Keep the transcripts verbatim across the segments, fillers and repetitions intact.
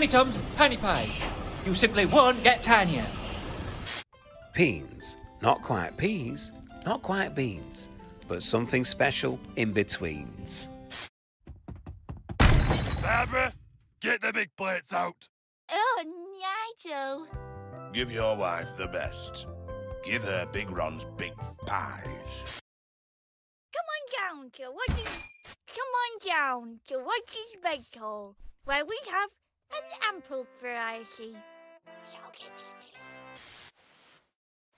Tiny Tums and Tiny Pies. You simply won't get tinier. Peens. Not quite peas, not quite beans, but something special in betweens. Barbara, get the big plates out. Oh, Nigel. Give your wife the best. Give her Big Ron's big pies. Come on down to what is... Come on down to Watch's Bake Hall, where we have an ample variety.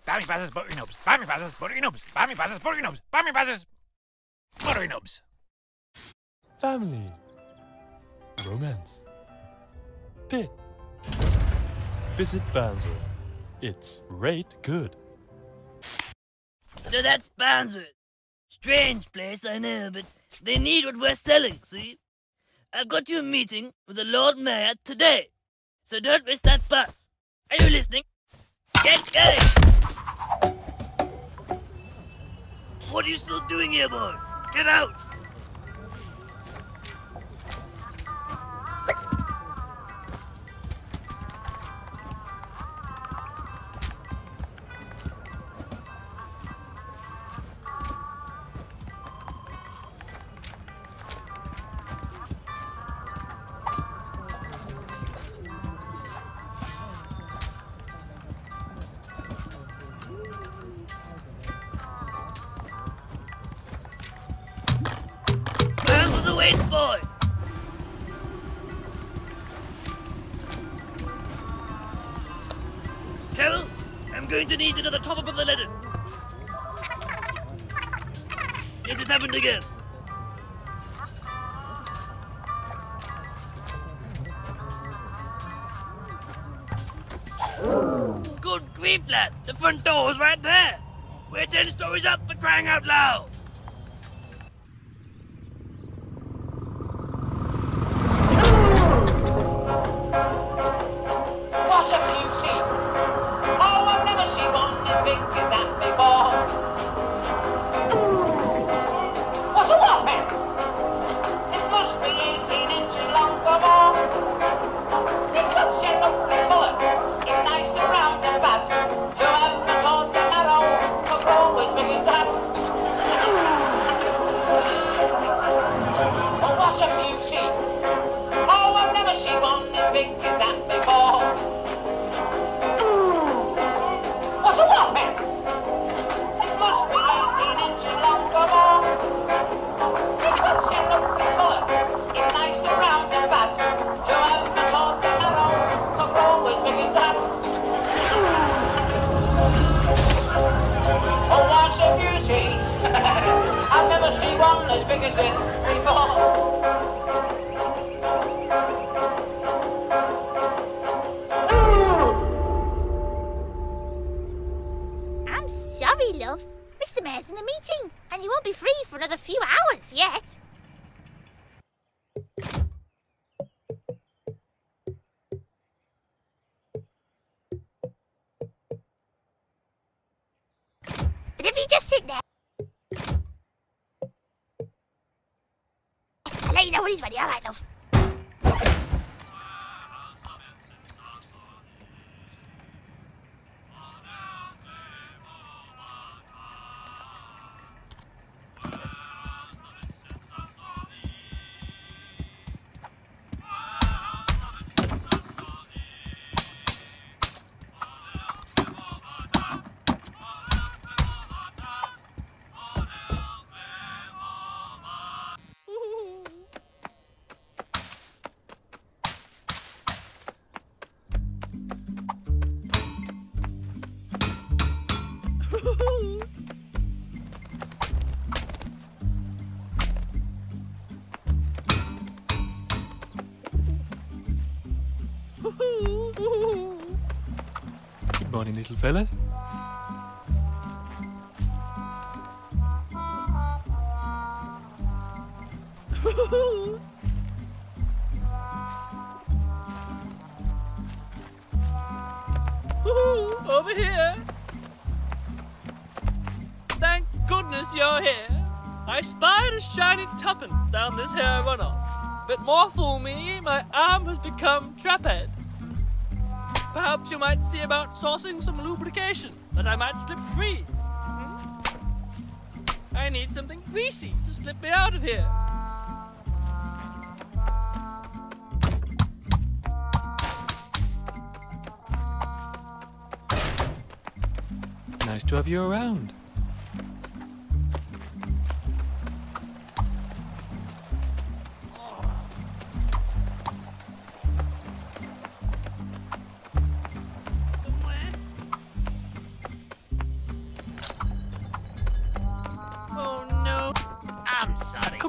Bammy Buzzers, Buttery Nubs, Bammy Buzzers, Buttery Nubs, Bammy Buzzers, Buttery Nubs, Bammy Buzzers, Buttery Nubs. Family. Romance. Bit. Visit Barnsworth. It's right good. So that's Barnsworth. Strange place, I know, but they need what we're selling, see? I've got you a meeting with the Lord Mayor today, so don't miss that bus. Are you listening? Get going! What are you still doing here, boy? Get out! Boy. Carol, I'm going to need another top-up of the ladder. Yes, it's happened again. Good grief, lad. The front door's right there. We're ten stories up for crying out loud. I'm sorry, love. Mister Mayor's in a meeting, and he won't be free for another few hours yet. But if you just sit there, you know what he's ready, all right, love. Good morning, little fella. Over here. Thank goodness you're here. I spied a shiny tuppence down this here runoff. But more for me, my arm has become trapped. Perhaps you might see about sourcing some lubrication that I might slip free. Hmm? I need something greasy to slip me out of here. Nice to have you around.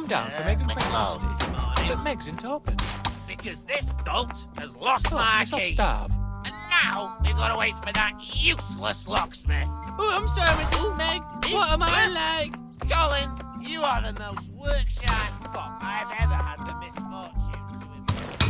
Down for Meg and Frankenstein, but Meg's in Torpid. Because this dolt has lost oh, my keys. Starve. And now we've got to wait for that useless locksmith. Oh, I'm sorry, Miss Meg. What am I like? Colin, you are the most work-shy fop I've ever had the misfortune to invent.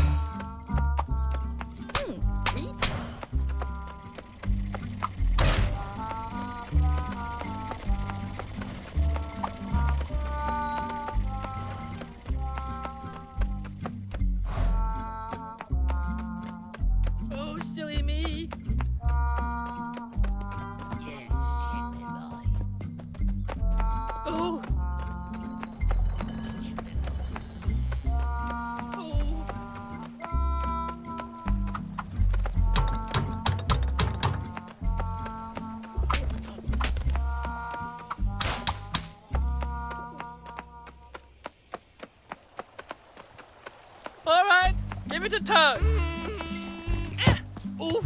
Give it a tug. Mm. Ah. Oof.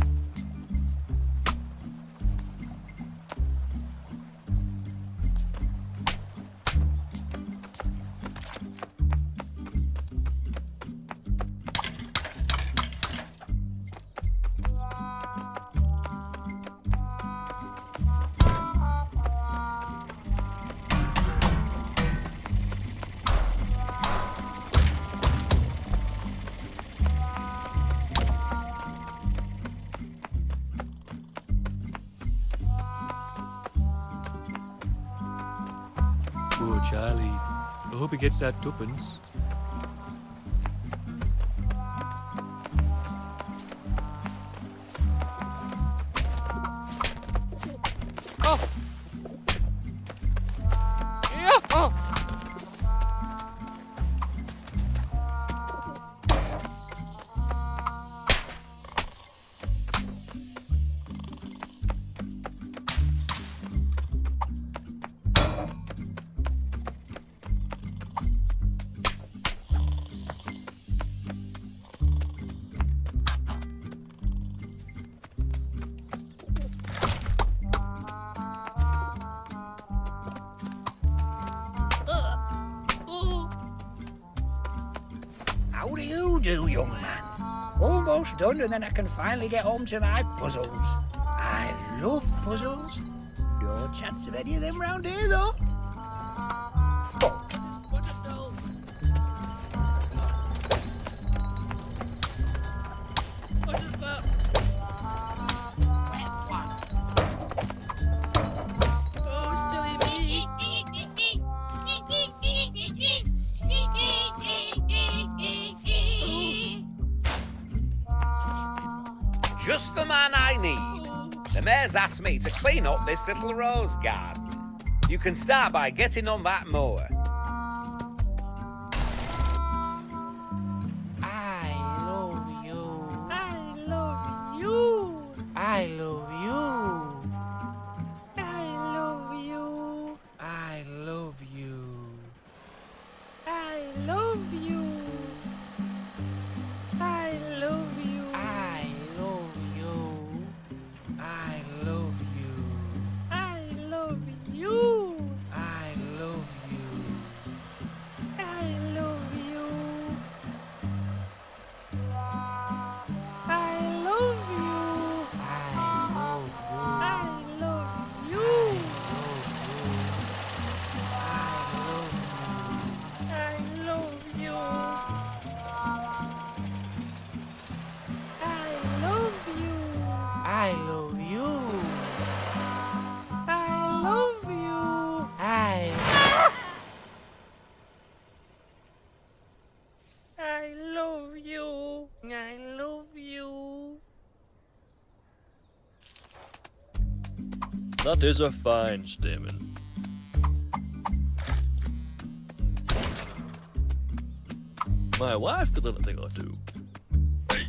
Poor Charlie. I hope he gets that tuppence. Oh! Yeah. Oh. How do you do, young man? Almost done, and then I can finally get home to my puzzles. I love puzzles. No chance of any of them round here, though. Just the man I need. The mayor's asked me to clean up this little rose garden. You can start by getting on that mower. I love you. I love you. I love you. I love you. I love you. I love you. I love you. That is a fine statement. My wife could live a thing or two. Hey.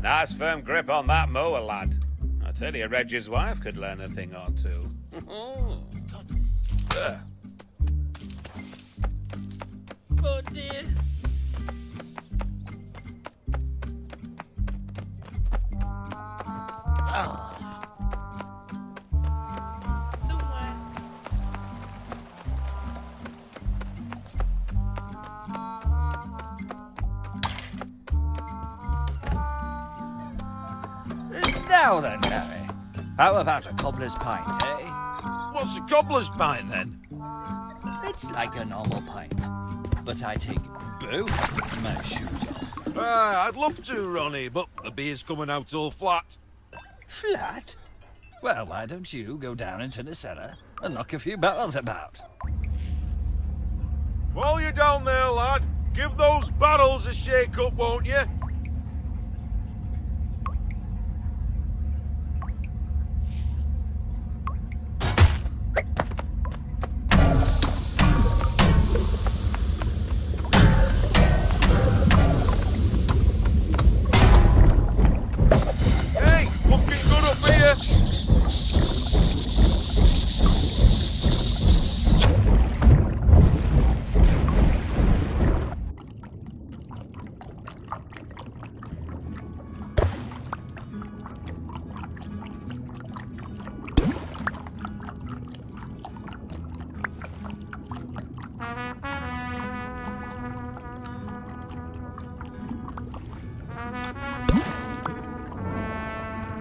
Nice firm grip on that mower, lad. I tell you, Reggie's wife could learn a thing or two. uh. Oh dear. Now then, Harry, how about a cobbler's pint, eh? What's a cobbler's pint, then? It's like a normal pint, but I take both my shoes off. Ah, I'd love to, Ronnie, but the beer's coming out all flat. Flat? Well, why don't you go down into the cellar and knock a few barrels about? While you're down there, lad, give those barrels a shake-up, won't you?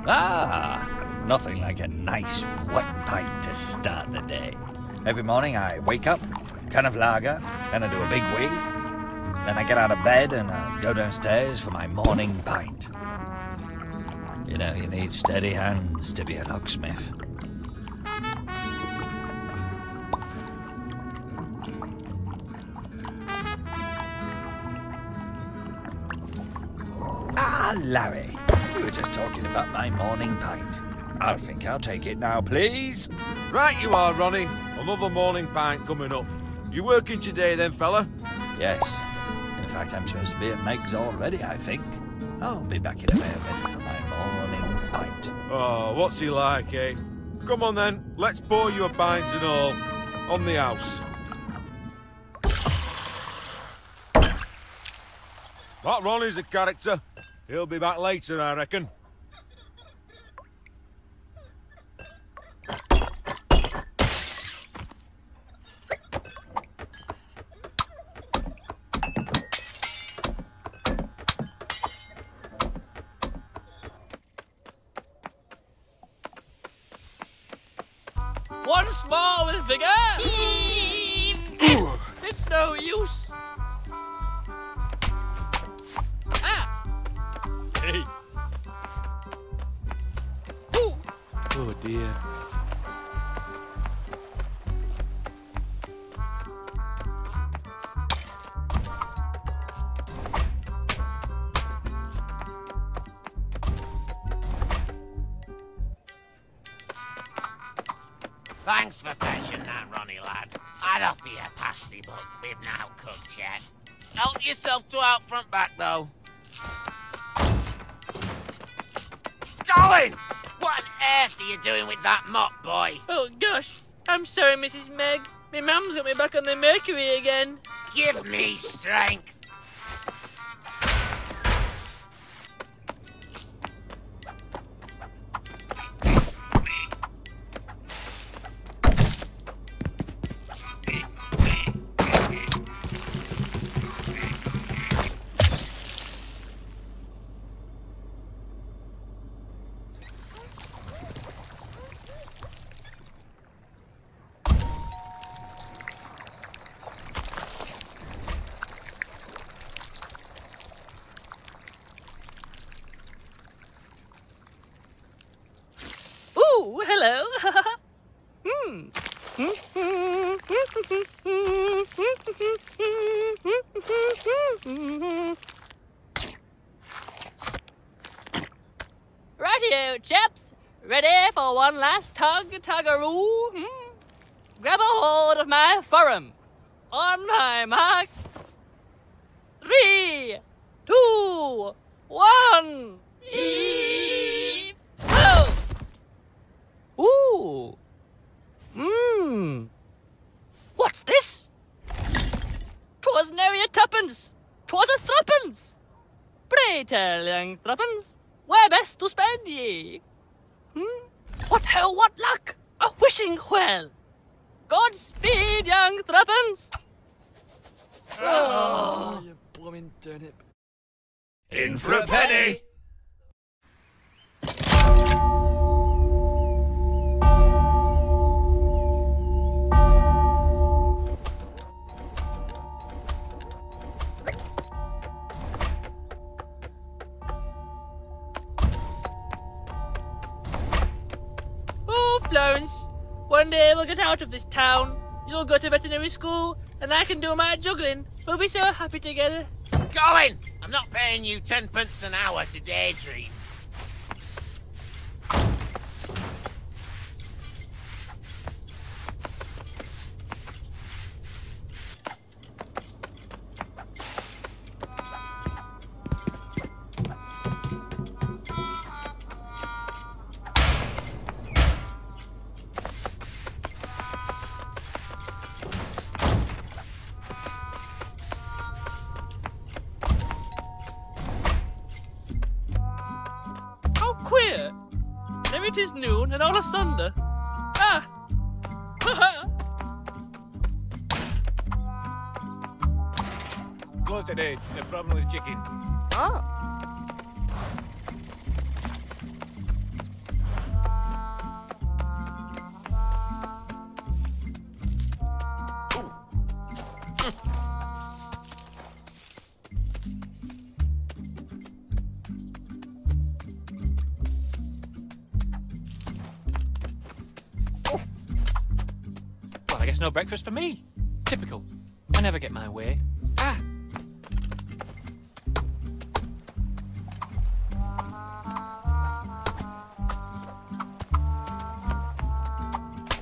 Ah, nothing like a nice wet pint to start the day. Every morning I wake up, can of lager, then I do a big wee. Then I get out of bed and I go downstairs for my morning pint. You know, you need steady hands to be a locksmith. Ah, Larry. We were just talking about my morning pint. I think I'll take it now, please. Right you are, Ronnie. Another morning pint coming up. You working today then, fella? Yes. In fact, I'm supposed to be at Meg's already, I think. I'll be back in a minute for my morning pint. Oh, what's he like, eh? Come on then, let's pour you a pint and all. On the house. That Ronnie's a character. He'll be back later, I reckon. Once more with vigor! It's no use! Oh dear. Thanks for fetching that, Ronnie lad. I'd offer you a pasty, but we've now cooked yet. Help yourself to out front back though. Going! What on earth are you doing with that mop, boy? Oh, gosh. I'm sorry, Missus Meg. My mum's got me back on the mercury again. Give me strength. Hello. Hmm. Rightio, chaps. Ready for one last tug tuggaroo? Hmm? Grab a hold of my forum. On my mark. Three, two, one. Ooh! Mmm! What's this? 'Twas nary a tuppence, 'twas a threepence! Pray tell, young threepence, where best to spend ye? Hmm? What ho, what luck! A wishing well! Godspeed, young threepence! Oh, oh, you bloomin' turnip. In for a penny! Florence, one day we'll get out of this town. You'll go to veterinary school and I can do my juggling. We'll be so happy together. Colin, I'm not paying you tenpence an hour to daydream. There it is, noon and all asunder. Ah! Close today. The problem with chicken. Oh. Guess no breakfast for me. Typical. I never get my way. Ah.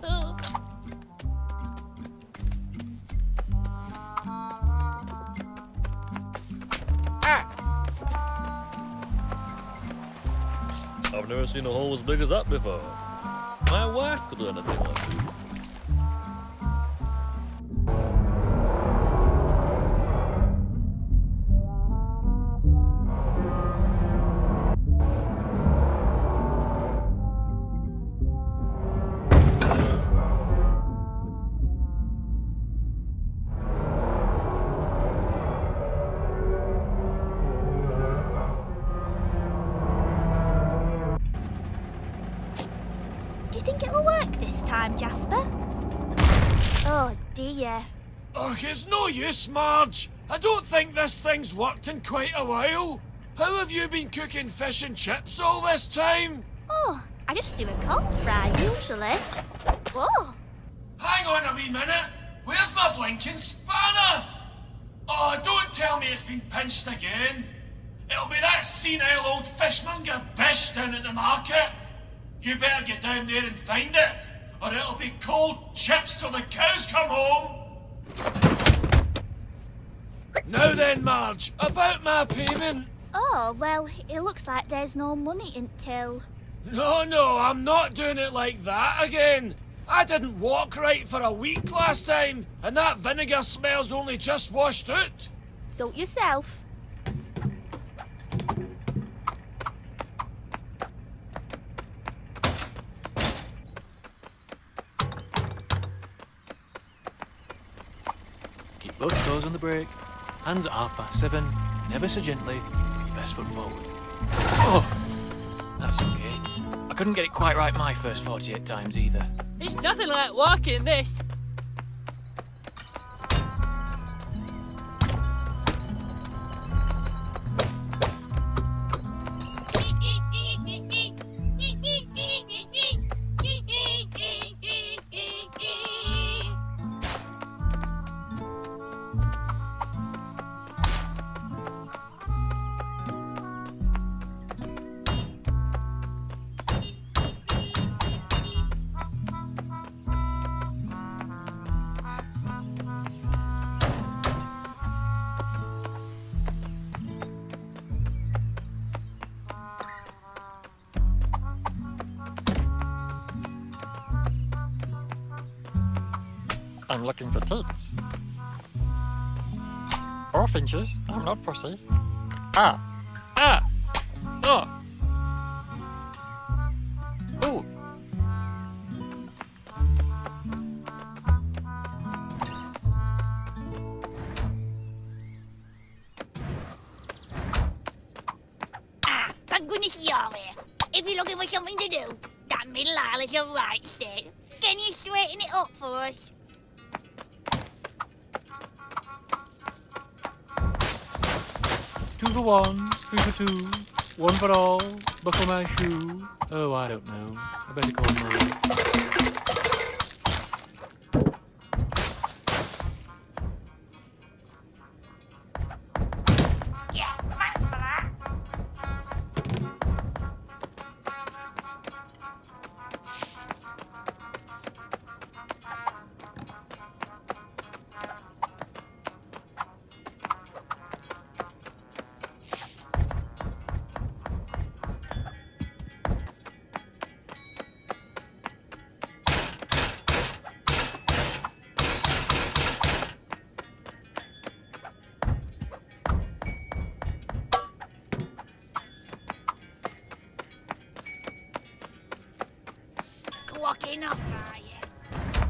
Ah. I've never seen a hole as big as that before. My wife could do anything like that. Think it'll work this time, Jasper? Oh dear. Oh, it's no use, Marge. I don't think this thing's worked in quite a while. How have you been cooking fish and chips all this time? Oh, I just do a cold fry usually. Oh. Hang on a wee minute. Where's my blinking spanner? Oh, don't tell me it's been pinched again. It'll be that senile old fishmonger Bish down at the market. You better get down there and find it, or it'll be cold chips till the cows come home. Now then, Marge, about my payment. Oh, well, it looks like there's no money until... No, no, I'm not doing it like that again. I didn't walk right for a week last time, and that vinegar smell's only just washed out. Sort yourself. Keep both toes on the brake, hands at half past seven, never so gently, put your best foot forward. Oh, that's okay. I couldn't get it quite right my first forty-eight times either. It's nothing like walking this. I'm looking for tits. Four inches. I'm not fussy. Ah. Ah. Oh. Ooh. Ah, thank goodness you're here. If you're looking for something to do, that middle aisle is your right stick. Can you straighten it up for us? Two for one, three for two, one for all, buckle my shoe. Oh, I don't know. I better call Murray. Yeah, thanks for that. Walking up, are you?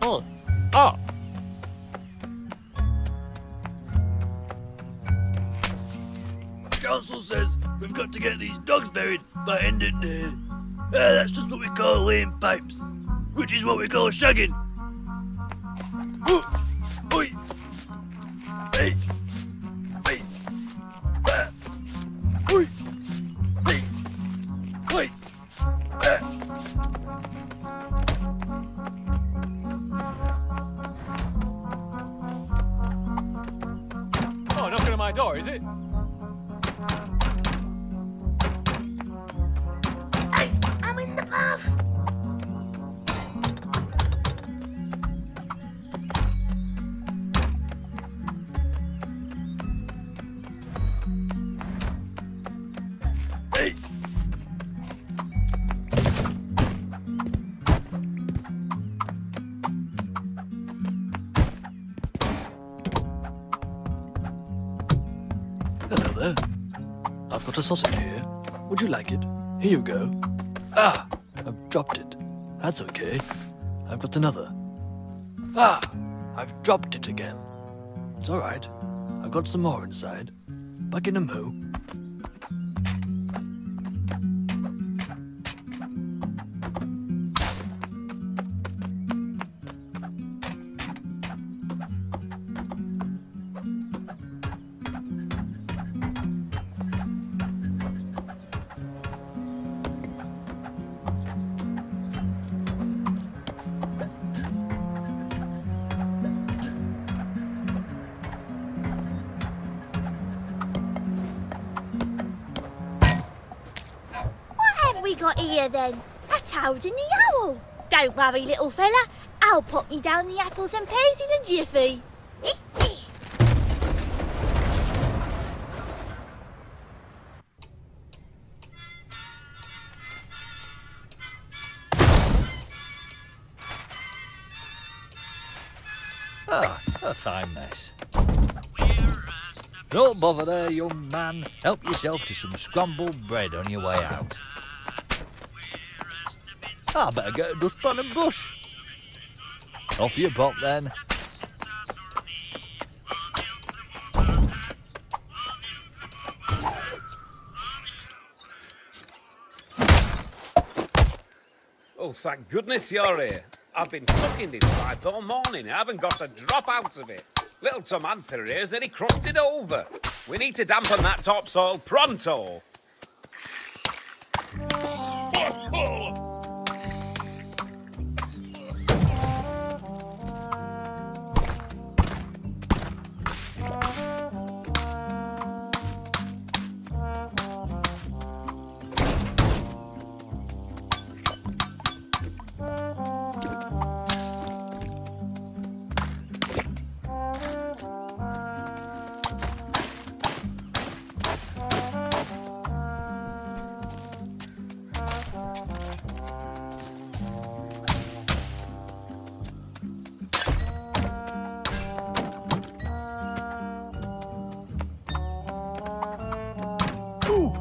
Oh. Oh. Council says we've got to get these dogs buried by end of day. Uh, that's just what we call laying pipes, which is what we call shagging. Ooh. Oi. Hey. Oh, knocking on my door, is it? Hey, I'm in the bath. Hey. Hello there. I've got a sausage here. Would you like it? Here you go. Ah! I've dropped it. That's okay. I've got another. Ah! I've dropped it again. It's alright. I've got some more inside. Back in a mo. Got here then? A toad and the owl. Don't worry, little fella. I'll pop you down the apples and pears in a jiffy. Ah, a fine mess. Don't bother there, young man. Help yourself to some scrambled bread on your way out. I better get a dustpan and brush. Off you pop then. Oh, thank goodness you're here. I've been sucking this pipe all morning. I haven't got a drop out of it. Little Tom Anther here has nearly crusted over. We need to dampen that topsoil pronto.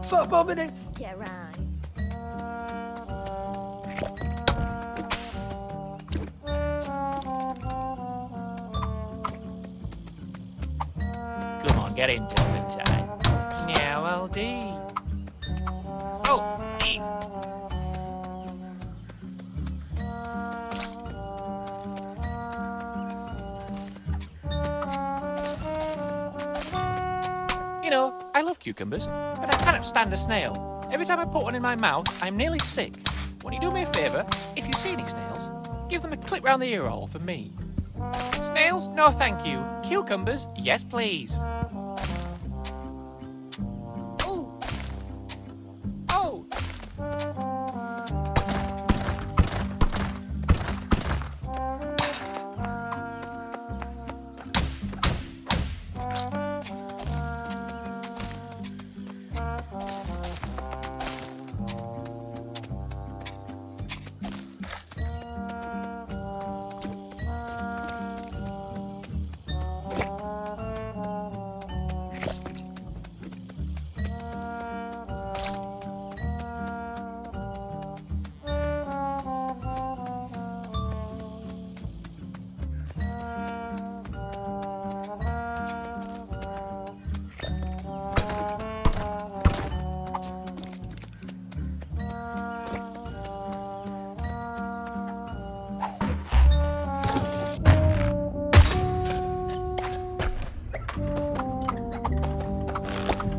Fuck more minute. Yeah, right. Come on, get into it in time. Now I'll do. You know, I love cucumbers, but I cannot stand a snail. Every time I put one in my mouth, I'm nearly sick. Won't you do me a favour? If you see any snails, give them a clip round the ear hole for me. Snails? No thank you. Cucumbers? Yes please. Oh! Oh!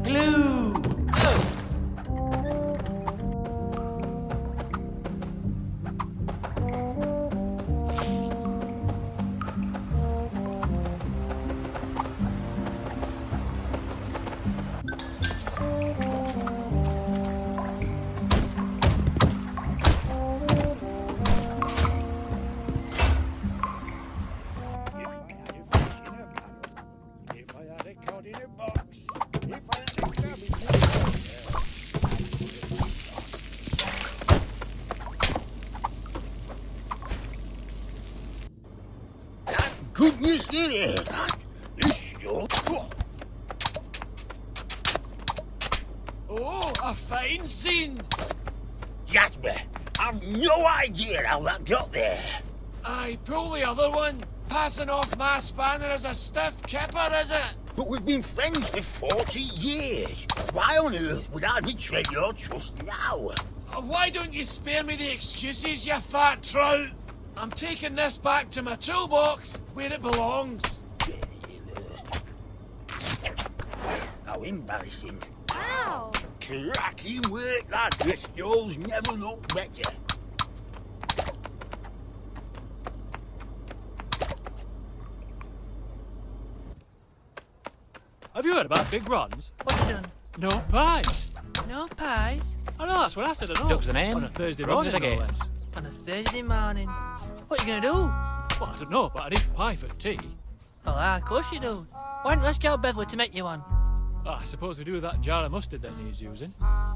Glue! Oh. If I had it caught in a box, if I had it grabbed in a box. Thank goodness you're here. This is your fault. Oh, a fine scene. Jasper, I've no idea how that got there. Aye, pull the other one. Passing off my spanner as a stiff kipper, is it? But we've been friends for forty years. Why on earth would I betray your trust now? Uh, why don't you spare me the excuses, you fat trout? I'm taking this back to my toolbox, where it belongs. How embarrassing. Wow. Cracking work, lad. This yours never looked better. Have you heard about big runs? What's it done? No pies. No pies? I know, that's what I said at all. Duck's the name. On a Thursday morning, no less. On a Thursday morning. What are you going to do? Well, I don't know, but I need pie for tea. Well, ah, of course you do. Why don't you ask out Beverly to make you one? Oh, I suppose we do with that jar of mustard then he's using.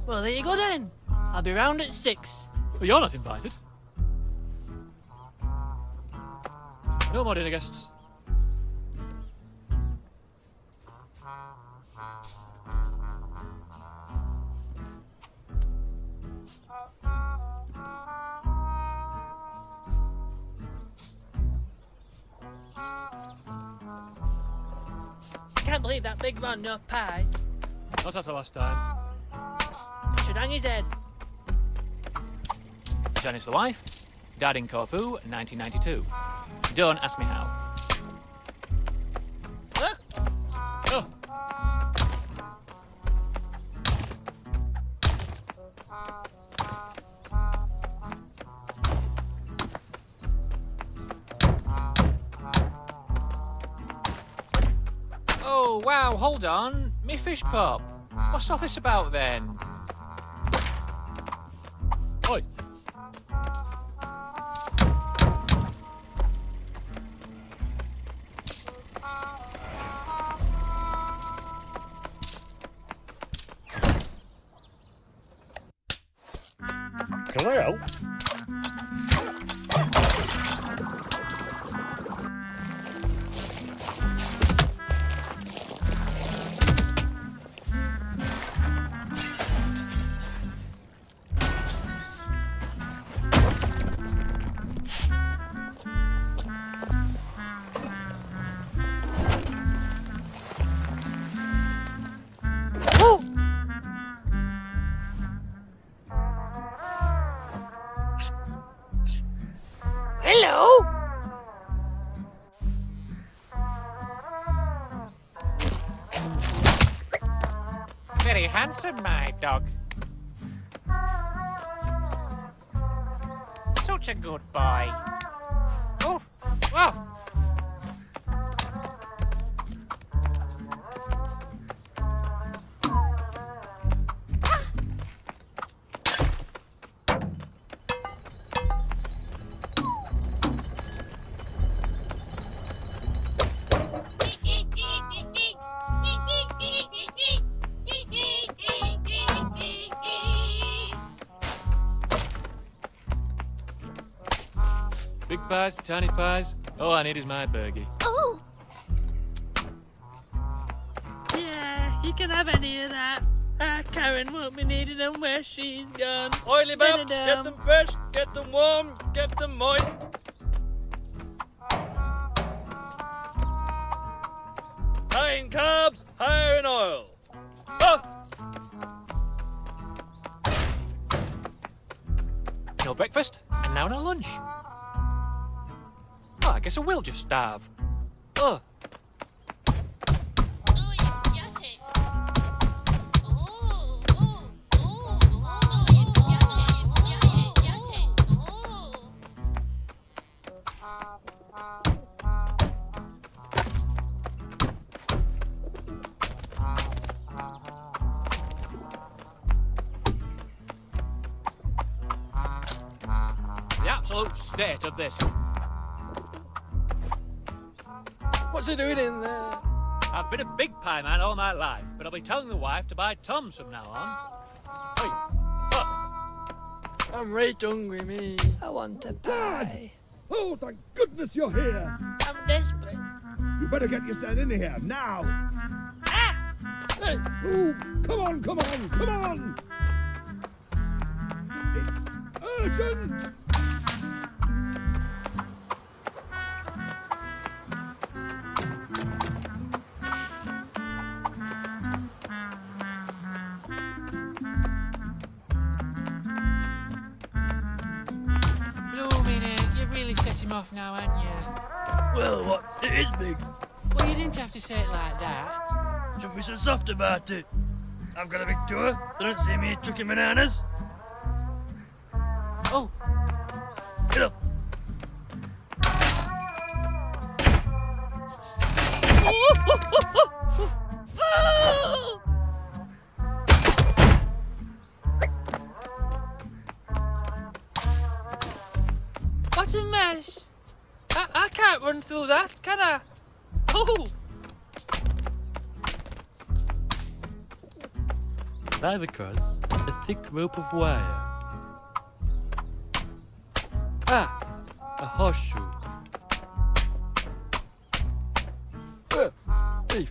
Well, there you go then. I'll be round at six. Well, you're not invited. No more dinner guests. can't believe that big man no pie. Not after last time. Should hang his head. Janice the wife. Died in Corfu, nineteen ninety-two. Don't ask me how. Huh? Oh. Oh, wow, hold on. Me fish pop. What's all this about then? Oi. Can I help? Hello? Very handsome, my dog. Such a good boy. Oh, wow. Big pies, tiny pies, all I need is my burgie. Oh! Yeah, you can have any of that. Ah, Karen won't be needed and where she's gone. Oily bumps, get them fresh, get them warm, get them moist. High in carbs, higher in oil. Oh! No breakfast, and now no lunch. I guess I will just starve. Ugh. Oh, you've got it. Oh, oh, oh, oh, you've got it, you've got it, you've got it. The absolute state of this. What's he doing in there? I've been a big pie man all my life, but I'll be telling the wife to buy Tom's from now on. Hey, look. I'm right hungry, me. I want a pie. Dad. Oh, thank goodness you're here. I'm desperate. You better get yourself in here, now. Ah! Hey, oh, come on, come on, come on. It's urgent. Set him off now, haven't you? Well, what? It is big. Well, you didn't have to say it like that. Don't be so soft about it. I've got a big tour. They don't see me chucking bananas. Oh. Get up. What a mess! I, I can't run through that, can I? Oh! Dive across a thick rope of wire. Ah! A horseshoe. Uh, hey.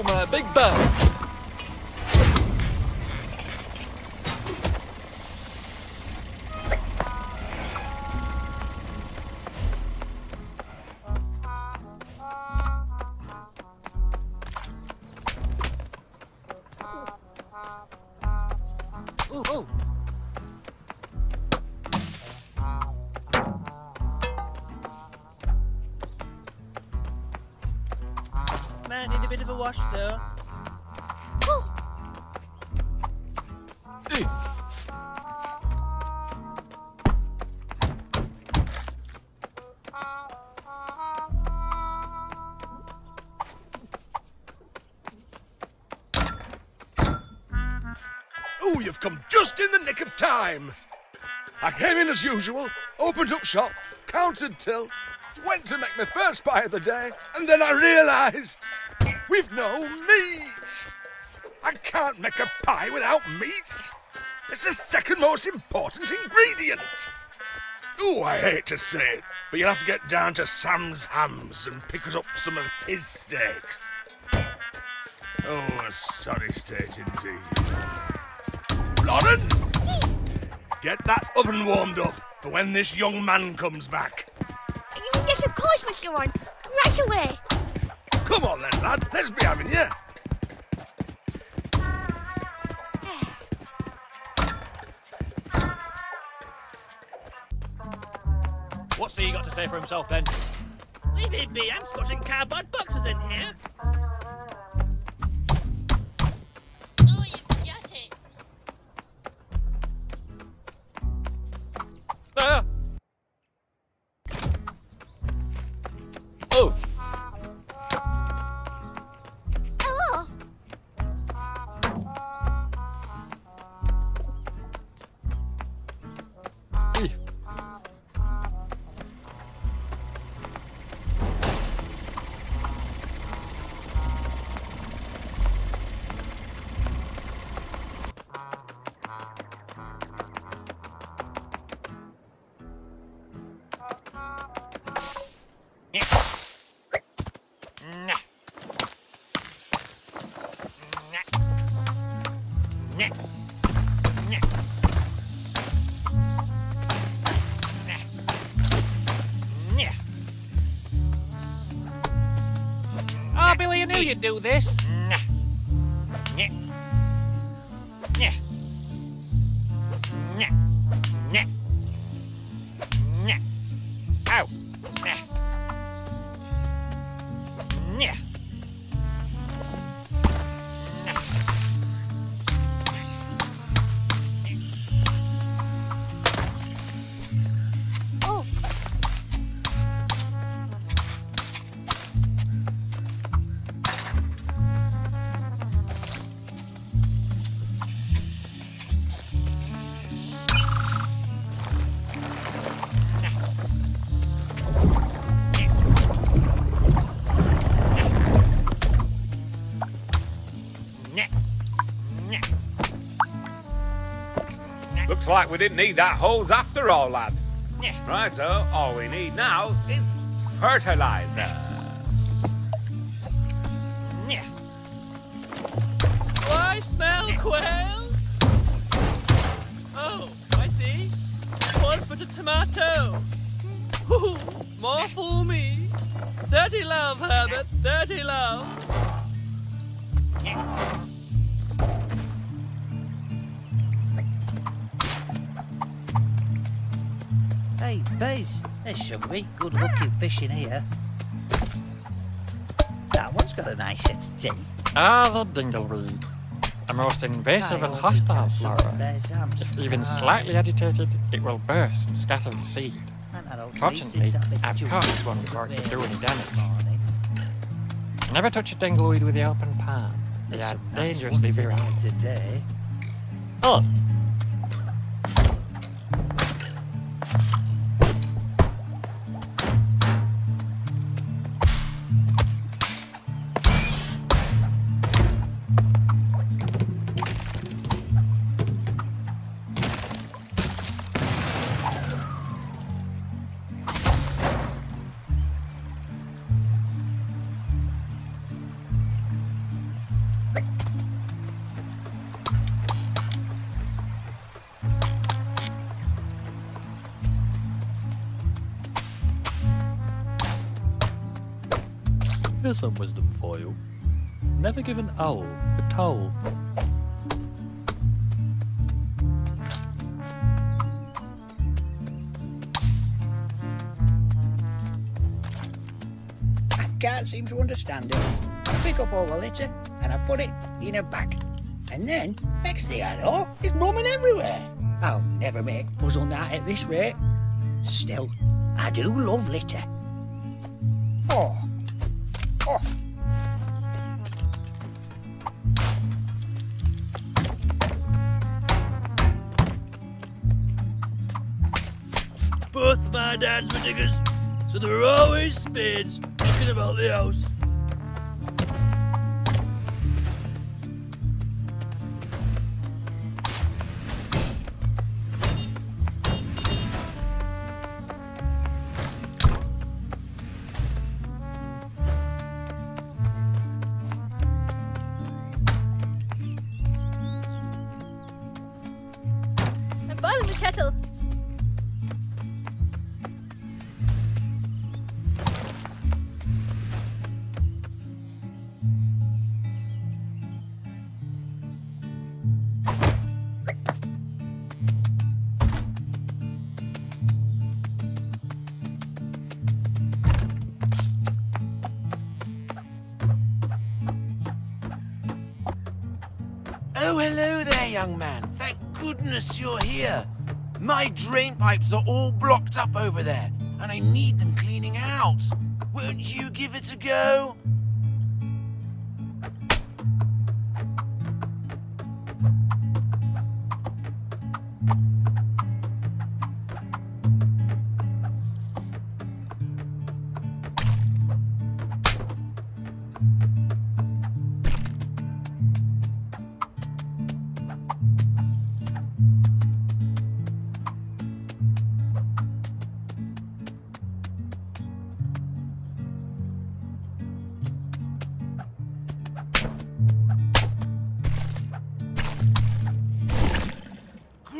Oh, my big bag. Ooh, ooh. Might need a bit of a wash though. Oh, you've come just in the nick of time. I came in as usual, opened up shop, counted till, went to make my first buy of the day, and then I realised we've no meat. I can't make a pie without meat. It's the second most important ingredient. Oh, I hate to say it, but you'll have to get down to Sam's Hams and pick us up some of his steak. Oh, a sorry state indeed. Lauren! Get that oven warmed up for when this young man comes back. Yes, of course, Mister Warren. Right away. Come on then, lad. Let's be having you. What's he got to say for himself then? Leave it be. I'm squashing cardboard boxes in here. Oh. Hello. Hey. Yeah. Nah. Nah. Nah. Nah. Nah. Nah. Oh, Billy, I knew you'd do this. Nah. Nah. Nah. Nah. Nah. Nah. Ow. Nah. Yeah. Oh. Looks like we didn't need that hose after all, lad. Yeah. Righto, all we need now is fertilizer. Yeah. Oh, I smell quail. Oh, I see. Pause for the tomato. Ooh, more for me. Dirty love, Herbert, dirty love. Yeah. Hey, Bees, there's some really good looking fish in here. That one's got a nice set of teeth. Ah, the dingleweed. A most invasive and hostile flora. If even slightly agitated, it will burst and scatter the seed. Fortunately, I've caught this one before it can do any damage. Never touch a dingleweed with the open palm. They are dangerously virile. Oh! Here's some wisdom for you. Never give an owl a towel. I can't seem to understand it. I pick up all the litter and I put it in a bag. And then, next thing I know, it's blooming everywhere. I'll never make puzzle night at this rate. Still, I do love litter. Oh. Oh. Both of my dads were diggers, so there were always spades knocking about the house. Boil the kettle. Oh, hello there, young man. Thank goodness you're here. My drain pipes are all blocked up over there, and I need them cleaning out. Won't you give it a go?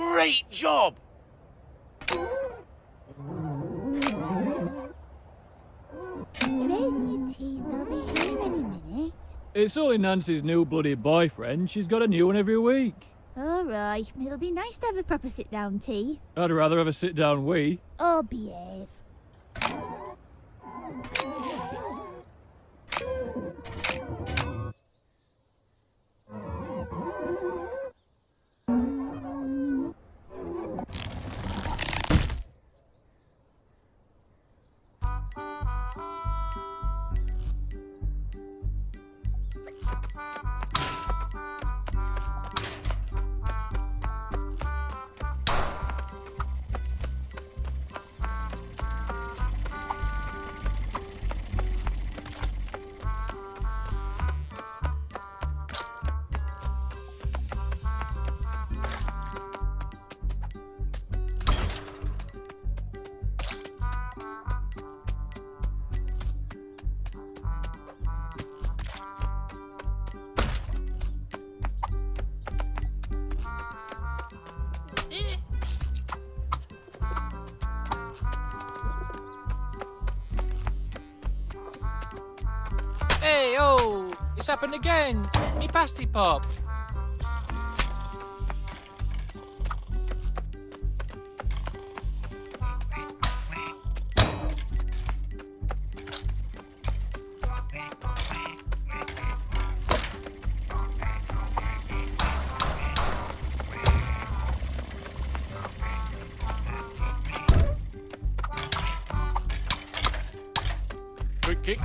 Great job! You ain't your teeth, they'll be here any minute. It's only Nancy's new bloody boyfriend. She's got a new one every week. Alright, it'll be nice to have a proper sit-down tea. I'd rather have a sit-down wee. Oh, behave. Hey, oh, it's happened again. Me pasty pop. Quick kick.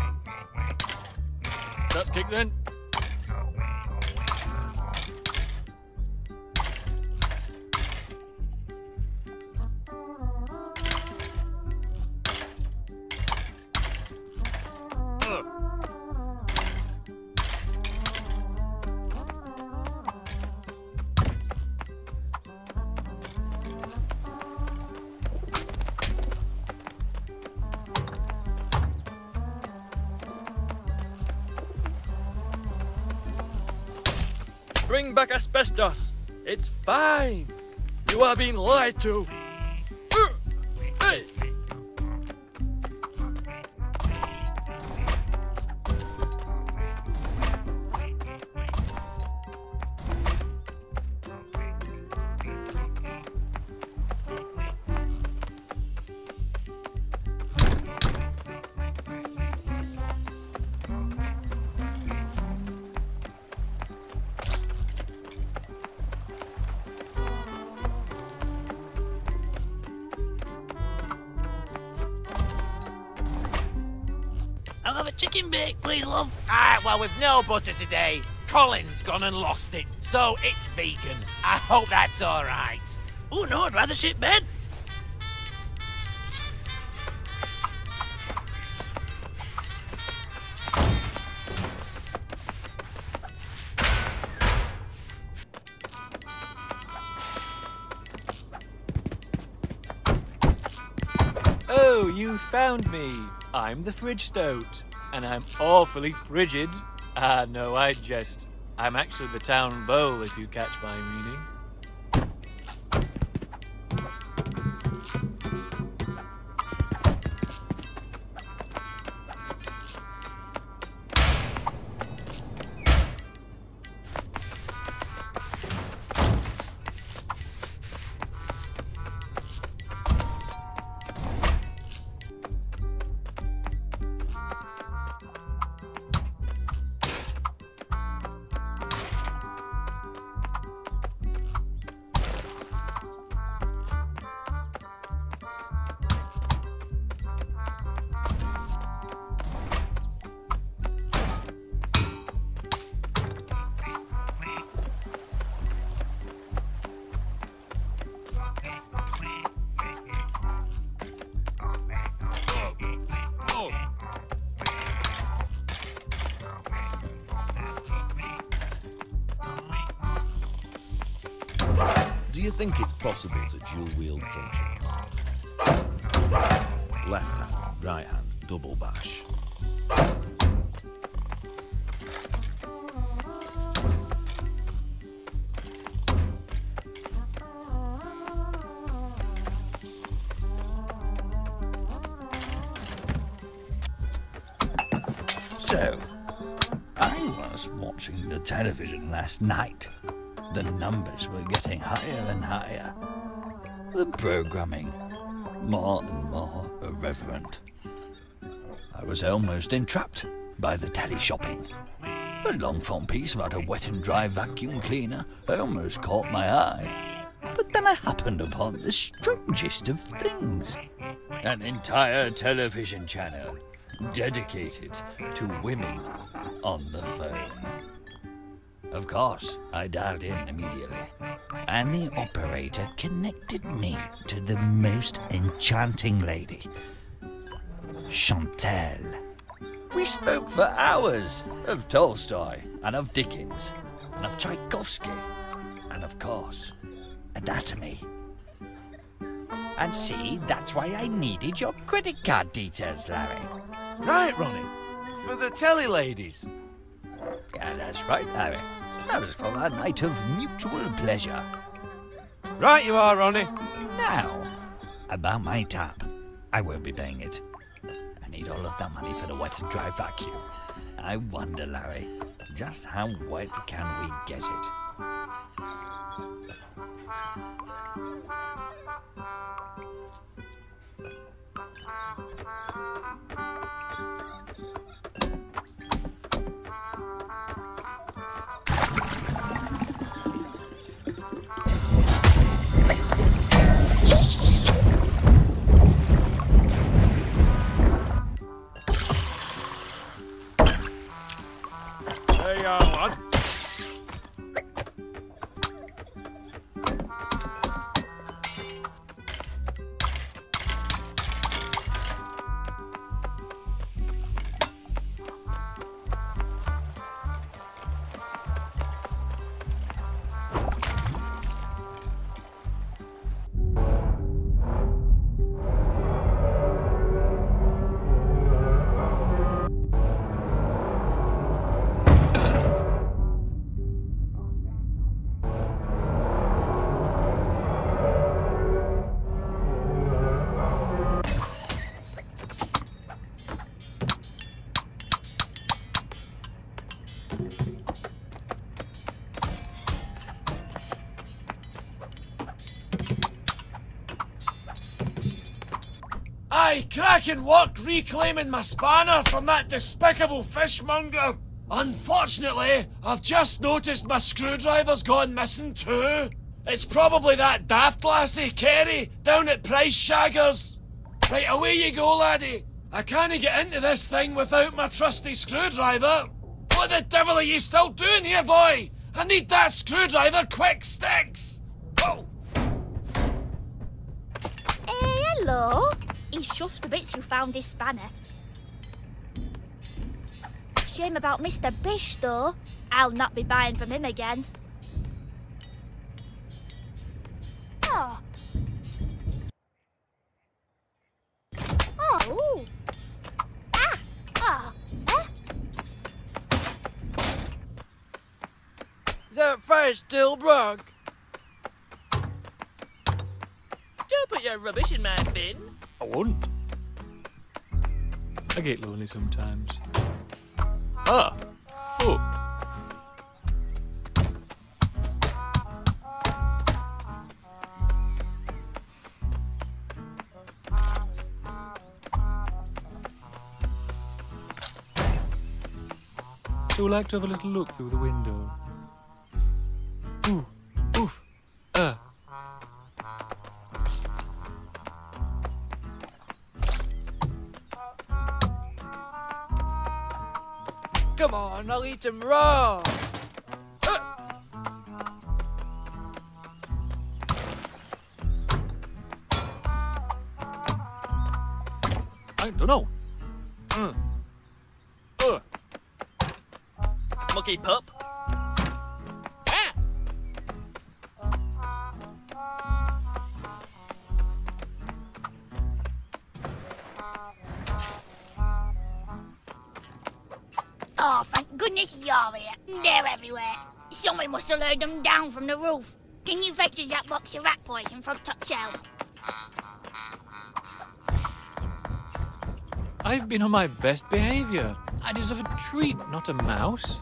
That's kick then. Ugh. Bring back asbestos. It's fine. You are being lied to. Hey. chicken bake, please, love. Alright, well, with no butter today, Colin's gone and lost it, so it's vegan. I hope that's alright. Oh no, I'd rather shit bed. Oh, you found me. I'm the fridge stoat, and I'm awfully frigid. Ah, no, I jest. I'm actually the town vole, if you catch my meaning. Do you think it's possible to dual-wield truncheons? Left hand, right hand, double bash. So, I was watching the television last night. The numbers were getting higher and higher. The programming, more and more irreverent. I was almost entrapped by the telly shopping. A long-form piece about a wet and dry vacuum cleaner almost caught my eye. But then I happened upon the strangest of things. An entire television channel dedicated to women on the phone. Of course, I dialed in immediately, and the operator connected me to the most enchanting lady, Chantal. We spoke for hours of Tolstoy, and of Dickens, and of Tchaikovsky, and of course, anatomy. And see, that's why I needed your credit card details, Larry. Right, Ronnie, for the telly ladies. Yeah, that's right, Larry. That was for a night of mutual pleasure. Right you are, Ronnie. Now, about my tab. I won't be paying it. I need all of that money for the wet and dry vacuum. I wonder, Larry, just how wet can we get it? Aye, cracking work reclaiming my spanner from that despicable fishmonger. Unfortunately, I've just noticed my screwdriver's gone missing too. It's probably that daft lassie, Kerry, down at Price Shaggers. Right, away you go, laddie. I can't get into this thing without my trusty screwdriver. What the devil are you still doing here, boy? I need that screwdriver, quick, Sticks! Oh! Hey, hello. He shoved the bits who found his spanner. Shame about Mister Bish, though. I'll not be buying from him again. Oh. Oh. Ah. Oh. Eh? Is that fire still broke? Don't put your rubbish in my bin. I wouldn't. I get lonely sometimes. Ah. Oh. Who would like to have a little look through the window? Ooh, oof, uh. Come on, I'll eat them raw. Uh. I don't know. Uh. Uh. Mucky pup. Ah! Oh, thank goodness you're here. They're everywhere. Someone must have lured them down from the roof. Can you fetch us that box of rat poison from top shelf? I've been on my best behaviour. I deserve a treat, not a mouse.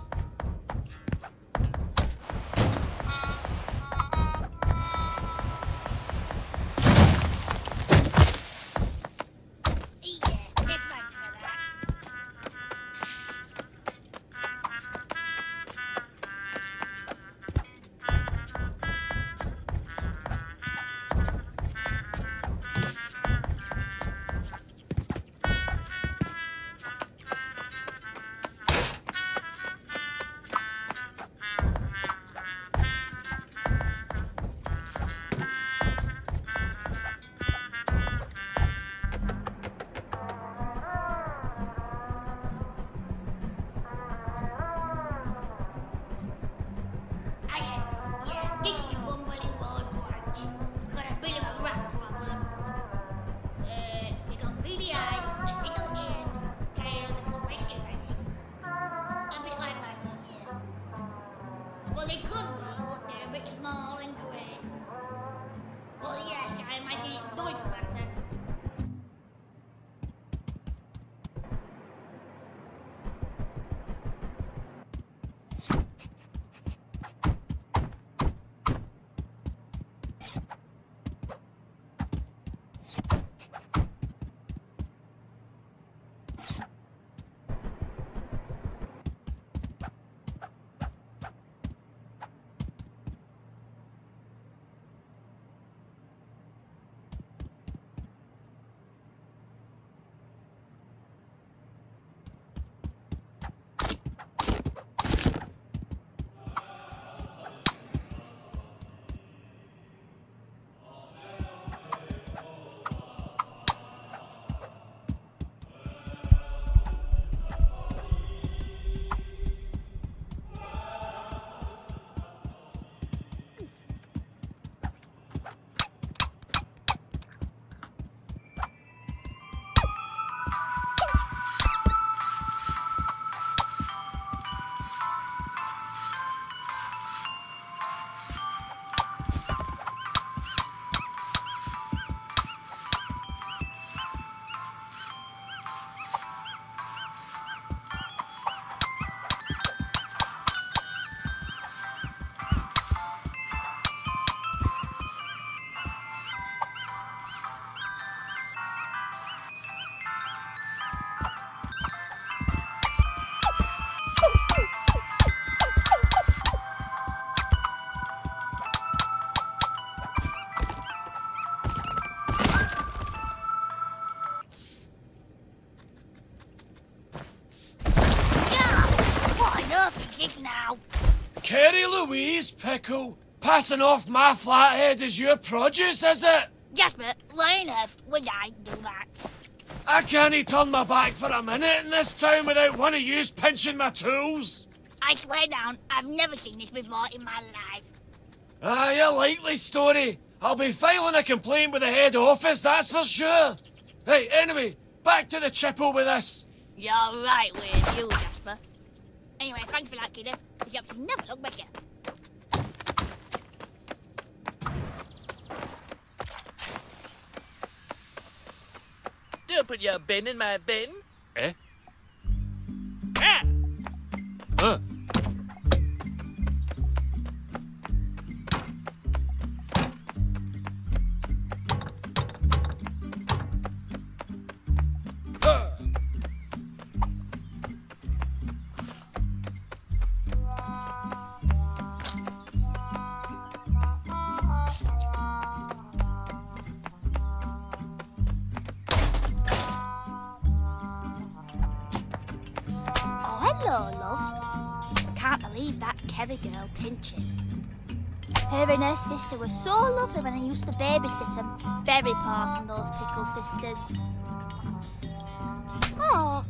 kid now. Kerry Louise Pickle, passing off my flathead as your produce, is it? Yes, but why on earth would I do that? I can't turn my back for a minute in this town without one of yous pinching my tools. I swear down, I've never seen this before in my life. Aye, a likely story. I'll be filing a complaint with the head office, that's for sure. Hey, anyway, back to the chippo with this. You're right with you, Jasper. Anyway, thanks for that, kiddo. The shops never look better. Don't put your bin in my bin. Eh? Ah! Huh. Girl pinching. Her and her sister were so lovely when I used to babysit them. Very far from those pickle sisters. Oh.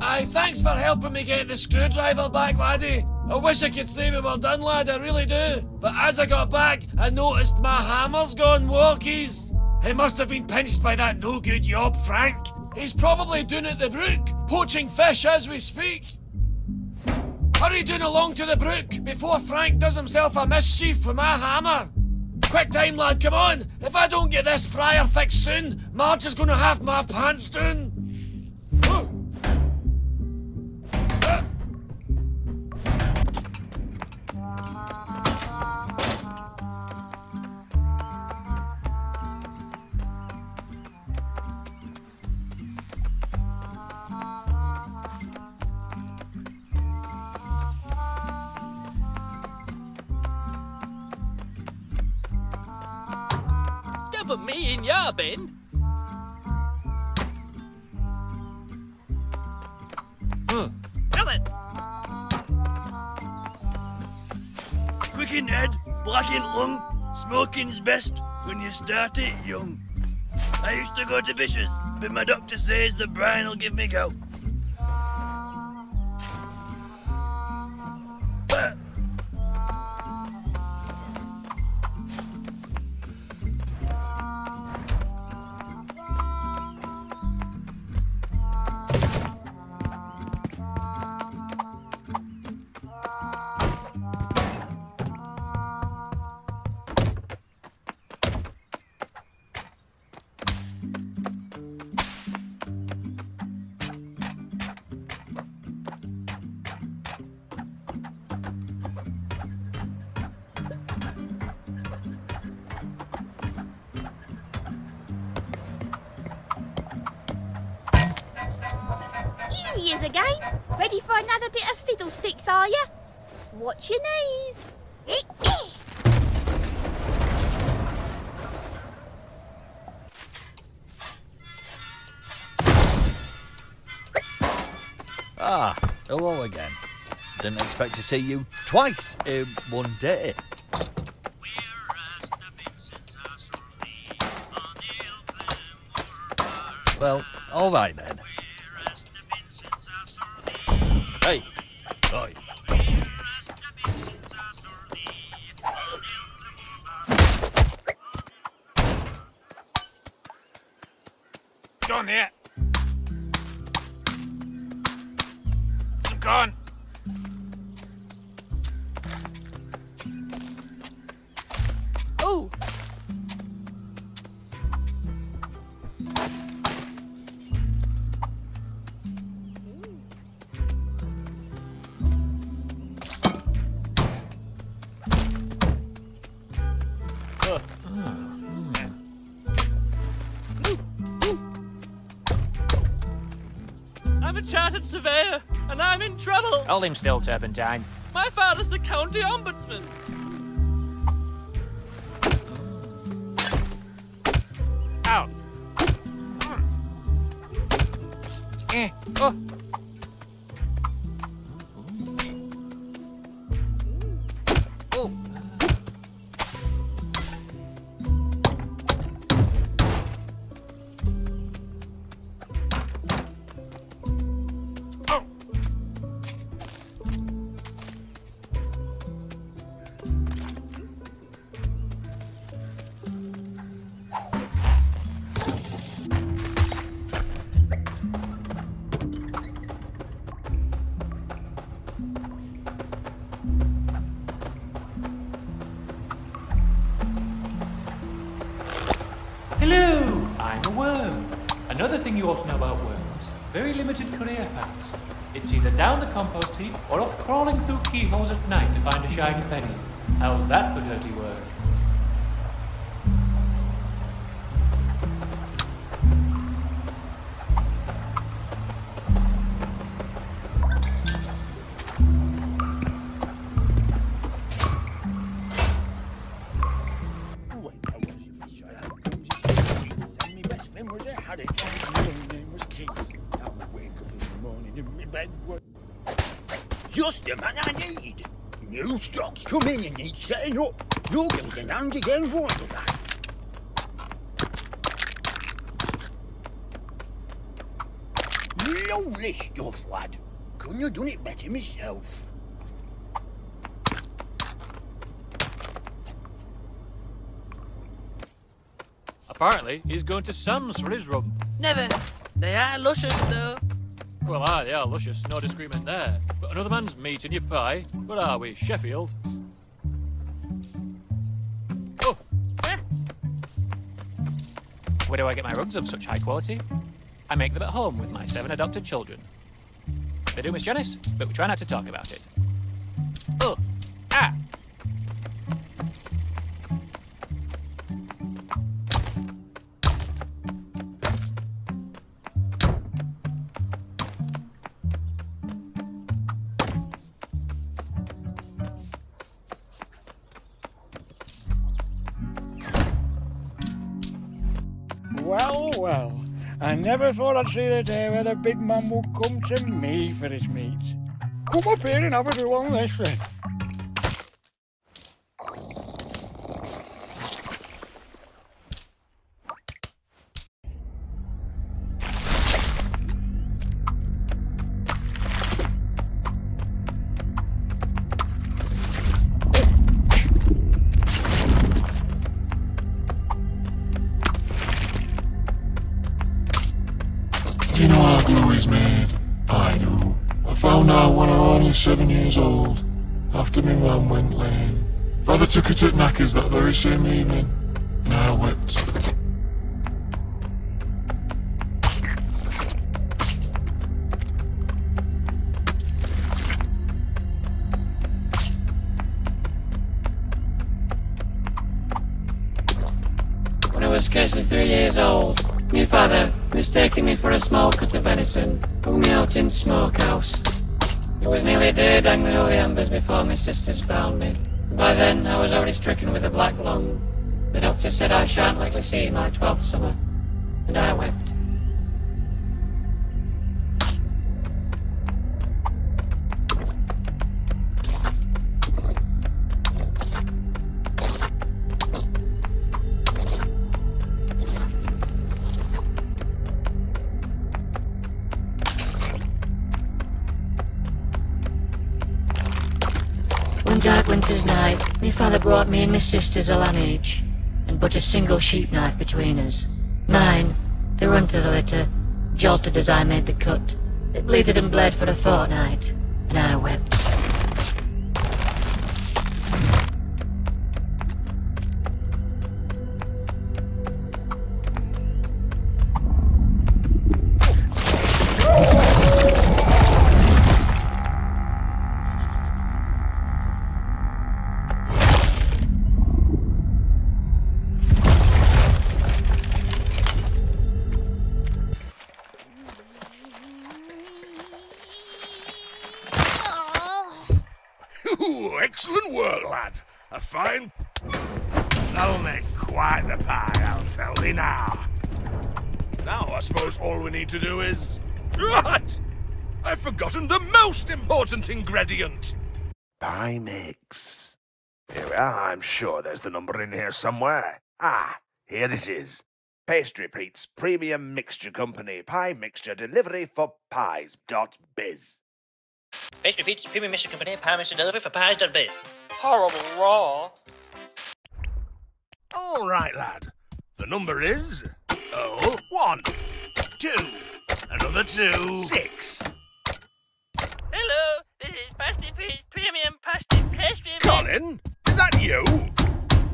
Aye, thanks for helping me get the screwdriver back, laddie. I wish I could say we were done, lad, I really do. But as I got back, I noticed my hammer's gone walkies. He must have been pinched by that no-good yob, Frank. He's probably down at the brook, poaching fish as we speak. Hurry down along to the brook before Frank does himself a mischief with my hammer. Quick time, lad, come on. If I don't get this fryer fixed soon, Marge is going to have my pants down. Oh. Uh. Put me in your bin. Huh. Tell it. Quick in head, black in lung. Smoking's best when you start it young. I used to go to Bishop's, but my doctor says the brine will give me gout. Years again. Ready for another bit of fiddlesticks, are you? Watch your knees. Ah, hello again. Didn't expect to see you twice in one day. Well, all right then. Hey, boy. Gone here. I'm gone. Oh. Chartered surveyor, and I'm in trouble. Hold him still, Turpentine. My father's the county ombudsman. Out. Mm. Eh. Oh. worm. Another thing you ought to know about worms, very limited career paths. It's either down the compost heap or off crawling through keyholes at night to find a shiny penny. How's that for dirty work? Just the man I need. New stocks come in and need setting up. You'll get an hand again, won't you, that? Lovely stuff, lad. Couldn't have done it better myself. Apparently, he's going to Sam's for his rum. Never. They are luscious, though. Well, aye, they are luscious, no disagreement there. But another man's meat in your pie. Where are we, Sheffield? Oh! Eh. Where do I get my rugs of such high quality? I make them at home with my seven adopted children. They do, Miss Janice, but we try not to talk about it. Oh! Ah! Well, well, I never thought I'd see the day where the big man would come to me for his meat. Come up here and have a do on this then. You know how glue is made? I do. I found out when I was only seven years old, after my mum went lame. Father took her to knackers that very same evening, and I wept. When I was scarcely three years old, my father, mistaking me for a small cut of venison, put me out in smokehouse. It was nearly day dangling all the embers before my sisters found me. By then, I was already stricken with a black lung. The doctor said I shan't likely see my twelfth summer, and I wept. One dark winter's night, my father brought me and my sisters a lamb each, and but a single sheep knife between us. Mine, the run through the litter, jolted as I made the cut. It bleeded and bled for a fortnight, and I wept. Ooh, excellent work, lad. A fine... That'll make quite the pie, I'll tell thee now. Now, I suppose all we need to do is... Right! I've forgotten the most important ingredient. Pie mix. Here we are. I'm sure there's the number in here somewhere. Ah, here it is. Pastry Pete's Premium Mixture Company. Pie mixture delivery for pies dot biz. Pastry Pete's Premium Mixture Company, pie mixture delivery for pies dot biz. Horrible raw. All right, lad. The number is... Oh, one, two, another two, six. Hello, this is Pastry Pete's Premium Pastry Pastry Mix. Colin, is that you? Oh,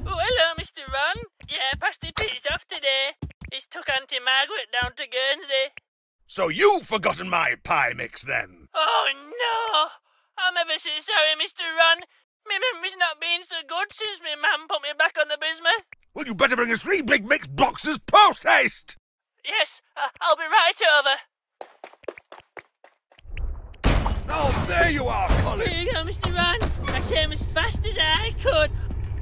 hello, Mister Ron. Yeah, Pastry Pete's off today. He's took Auntie Margaret. So you've forgotten my pie mix, then? Oh, no! I'm ever so sorry, Mister Ron. My memory's not been so good since my mum put me back on the bismuth. Well, you better bring us three Big Mix boxes post-haste! Yes, uh, I'll be right over. Oh, there you are, Colin! Here you go, Mister Ron. I came as fast as I could.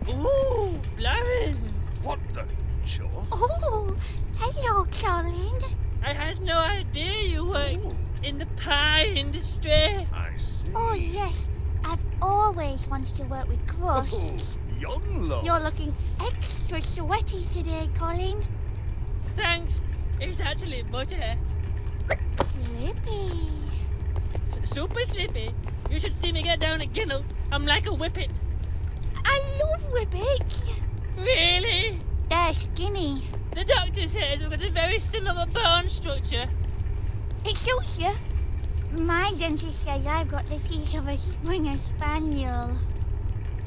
Ooh, flowers! What the... sure? Oh, hello, Colin. I had no idea you worked Ooh. in the pie industry. I see. Oh, yes. I've always wanted to work with crusts. Oh, young love. You're looking extra sweaty today, Colin. Thanks. It's actually butter. Slippy. S super slippy. You should see me get down a ginnel. I'm like a whippet. I love whippets. Really? They're skinny. The doctor says we've got a very similar bone structure. It suits you. My dentist says I've got the teeth of a Springer Spaniel.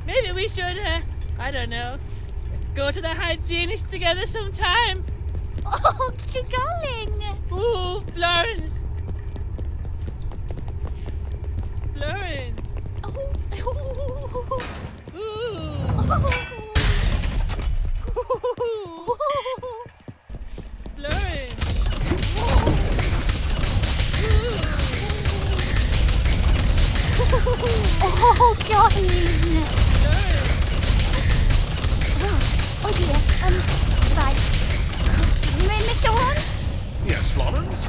Maybe we should, uh, I don't know, go to the hygienist together sometime. Oh, to Colin! Ooh, Florence! Florence! Oh, oh, oh, oh. Ooh! Oh, Colin! Oh, oh dear, um, right. Mister Ron? Yes, Florence?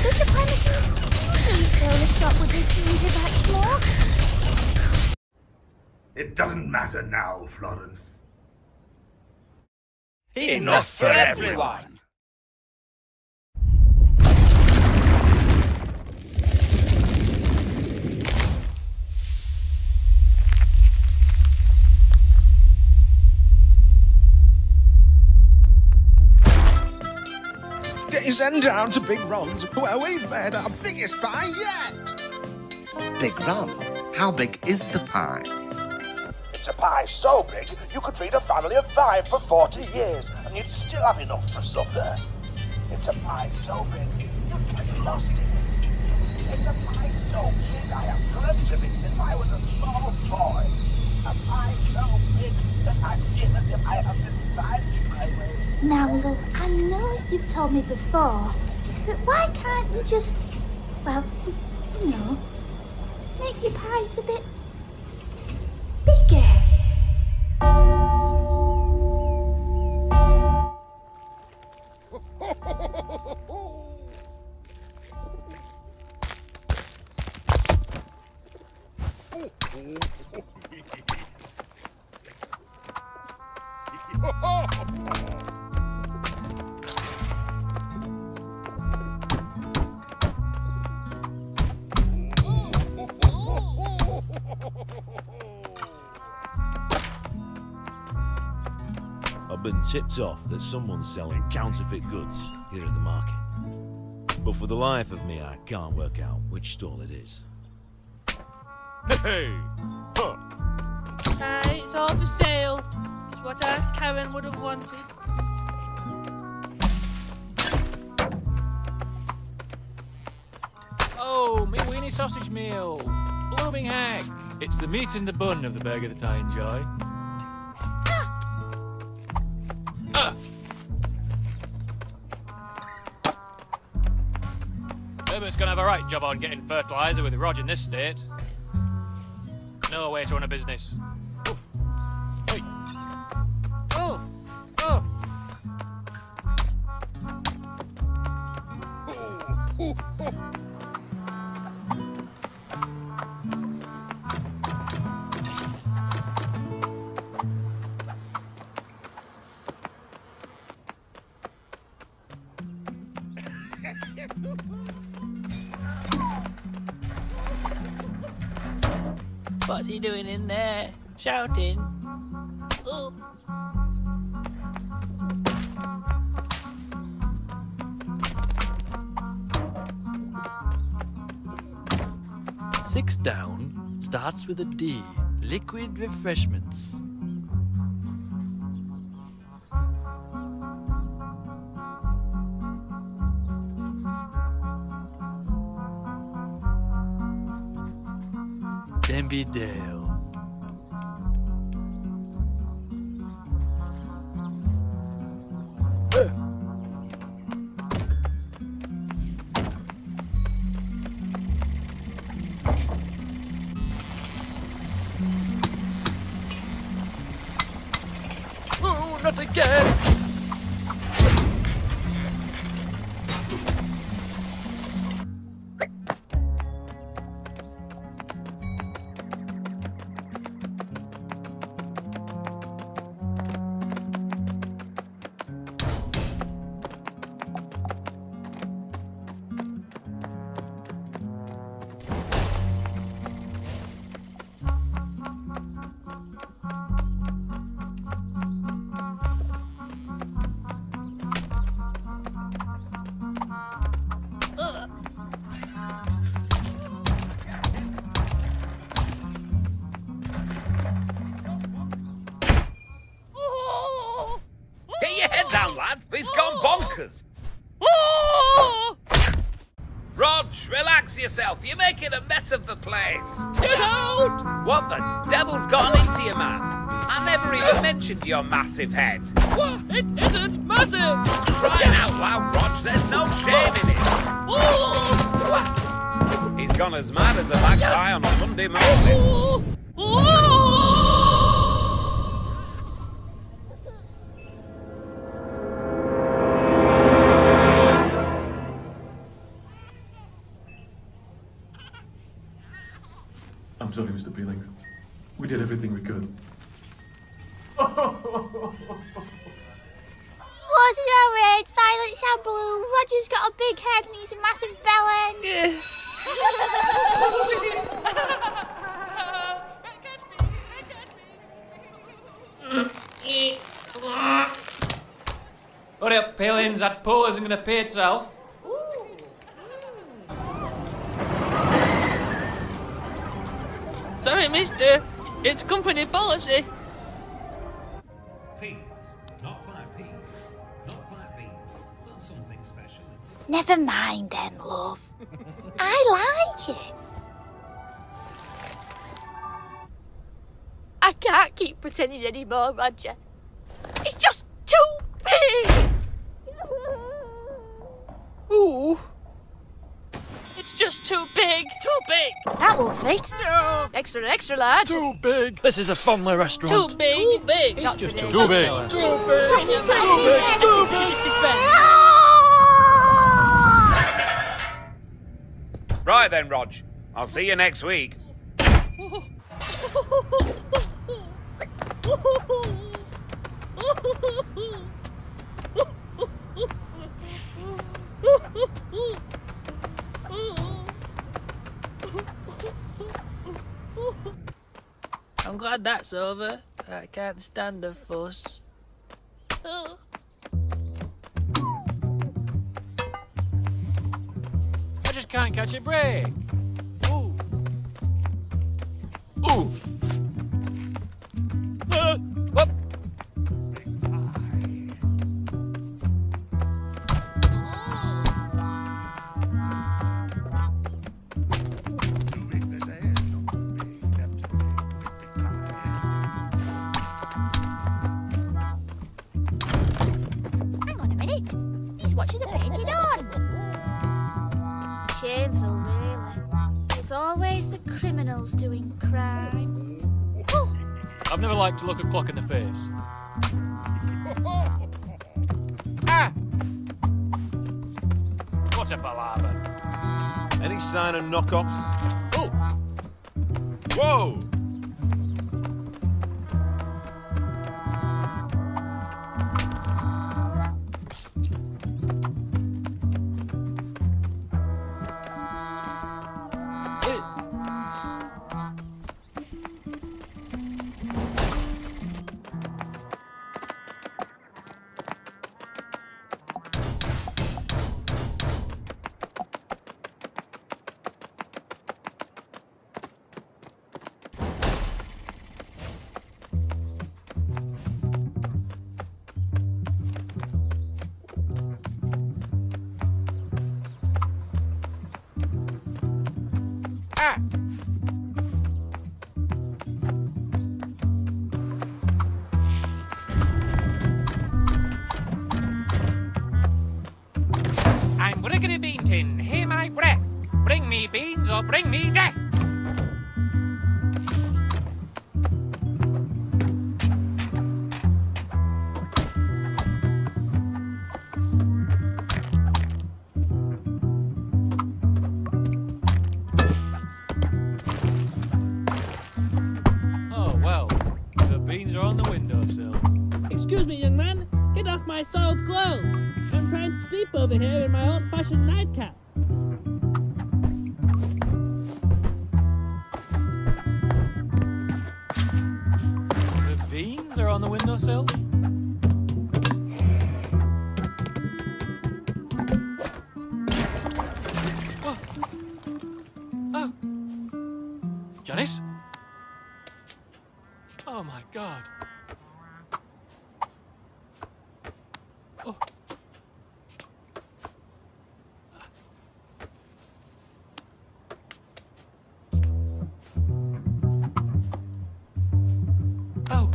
Does the pie machine usually fill the shop with the dreams about smoke? It doesn't matter now, Florence. Enough for everyone! Days and down to Big Ron's, where we've made our biggest pie yet! Big Ron? How big is the pie? It's a pie so big, you could feed a family of five for forty years, and you'd still have enough for supper. It's a pie so big, you'd get lost in it. It's a pie so big, I have dreamt of it since I was a small boy. A pie so big that I feel as if I have been finding my way. Now, love, I know you've told me before, but why can't you just, well, you know, make your pies a bit bigger? Been tipped off that someone's selling counterfeit goods here at the market. But for the life of me, I can't work out which stall it is. Hey! Huh. Aye, it's all for sale. It's what Aunt Karen would have wanted. Oh, me weenie sausage meal. Blooming heck. It's the meat and the bun of the burger that I enjoy. Herbert's gonna have a right job on getting fertiliser with Rog in this state. No way to run a business. Oof. Hey. Oof. Oof. Oh, oh, oh. What's he doing in there? Shouting? Ooh. Six down starts with a D. Liquid refreshments. Temby Dale. Oh, not again! He's gone bonkers. Oh. Rog, relax yourself. You're making a mess of the place. Get out! What the devil's gone into you, man? I never even mentioned your massive head. What? It isn't massive. Crying out loud, Rog. There's no shame in it. Oh. He's gone as mad as a magpie on a Monday morning. Oh. Oh. I'm sorry, Mister Peelings. We did everything we could. Floors is orange, violets are blue, Roger's got a big head and he's a massive belly. Hurry up, Peelings, that pool isn't going to pay itself. Sorry, mister. It's company policy. Peas. Not quite peas. Not quite beans. But something special. Never mind them, love. I like it. I can't keep pretending anymore, Roger. It's just too big! Ooh. It's just too big. Too big. That won't fit. No. Extra, extra large. Too big. This is a family restaurant. Too big. Too big. It's just too, too big. Too big. Too big. Too big. Too big. Too big. Just be fair. Right then, Rog. I'll see you next week. I'm glad that's over. I can't stand the fuss. Oh. I just can't catch a break. Ooh. Ooh. Uh, whoop. Watches are painted on. Shameful, really. It's always the criminals doing crime. Oh. I've never liked to look a clock in the face. Ah! What a palaver. Any sign of knockoffs? Oh! Whoa! bean tin, hear my breath. Bring me beans or bring me death. Oh, well, the beans are on the windowsill. Excuse me, young man. Get off my soiled clothes. I'm trying to sleep over here in my old-fashioned nightcap. The beans are on the windowsill? Oh. Oh. Janice? Oh, my God. Oh. Oh.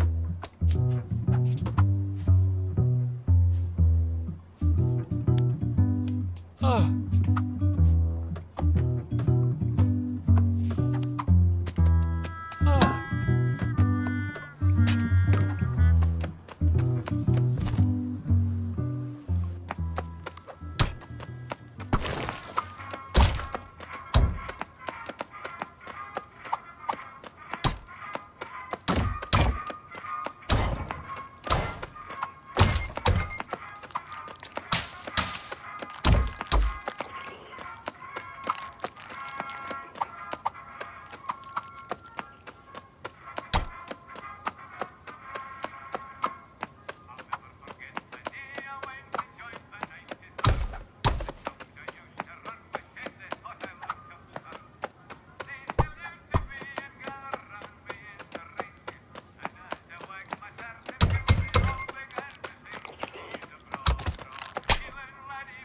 Oh.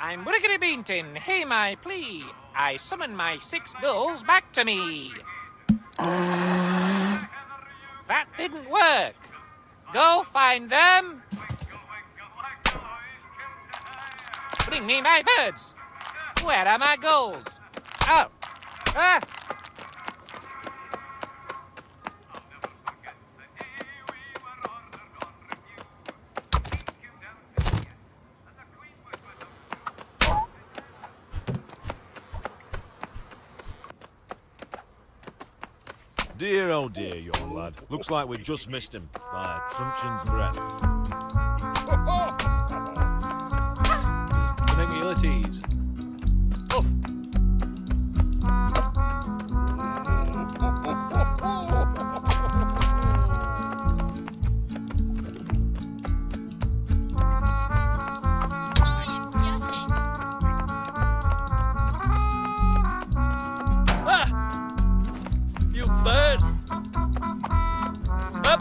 I'm Rickety Beanton, hey my plea, I summon my six gulls back to me. That didn't work. Go find them. Bring me my birds. Where are my gulls? Oh. Ah. Dear oh dear, young lad. Looks like we've just missed him by a truncheon's breadth. To make me ill at ease. Puff. Bird. Up.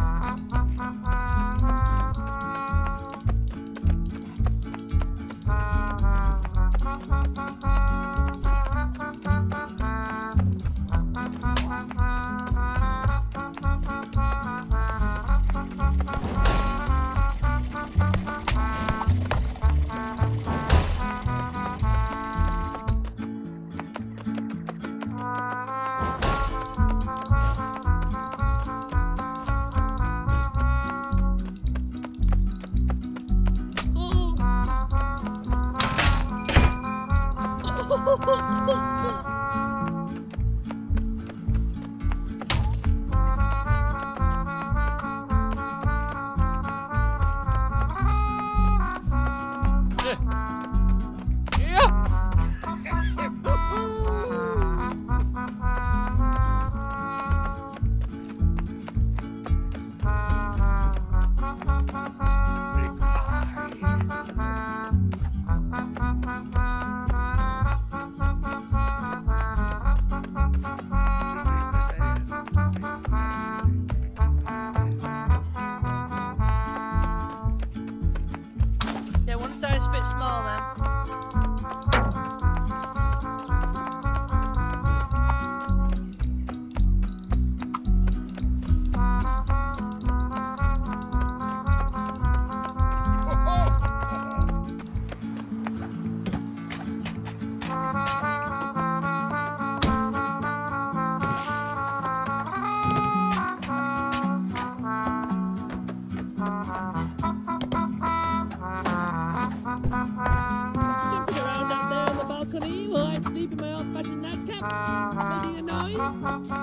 making a noise. I'm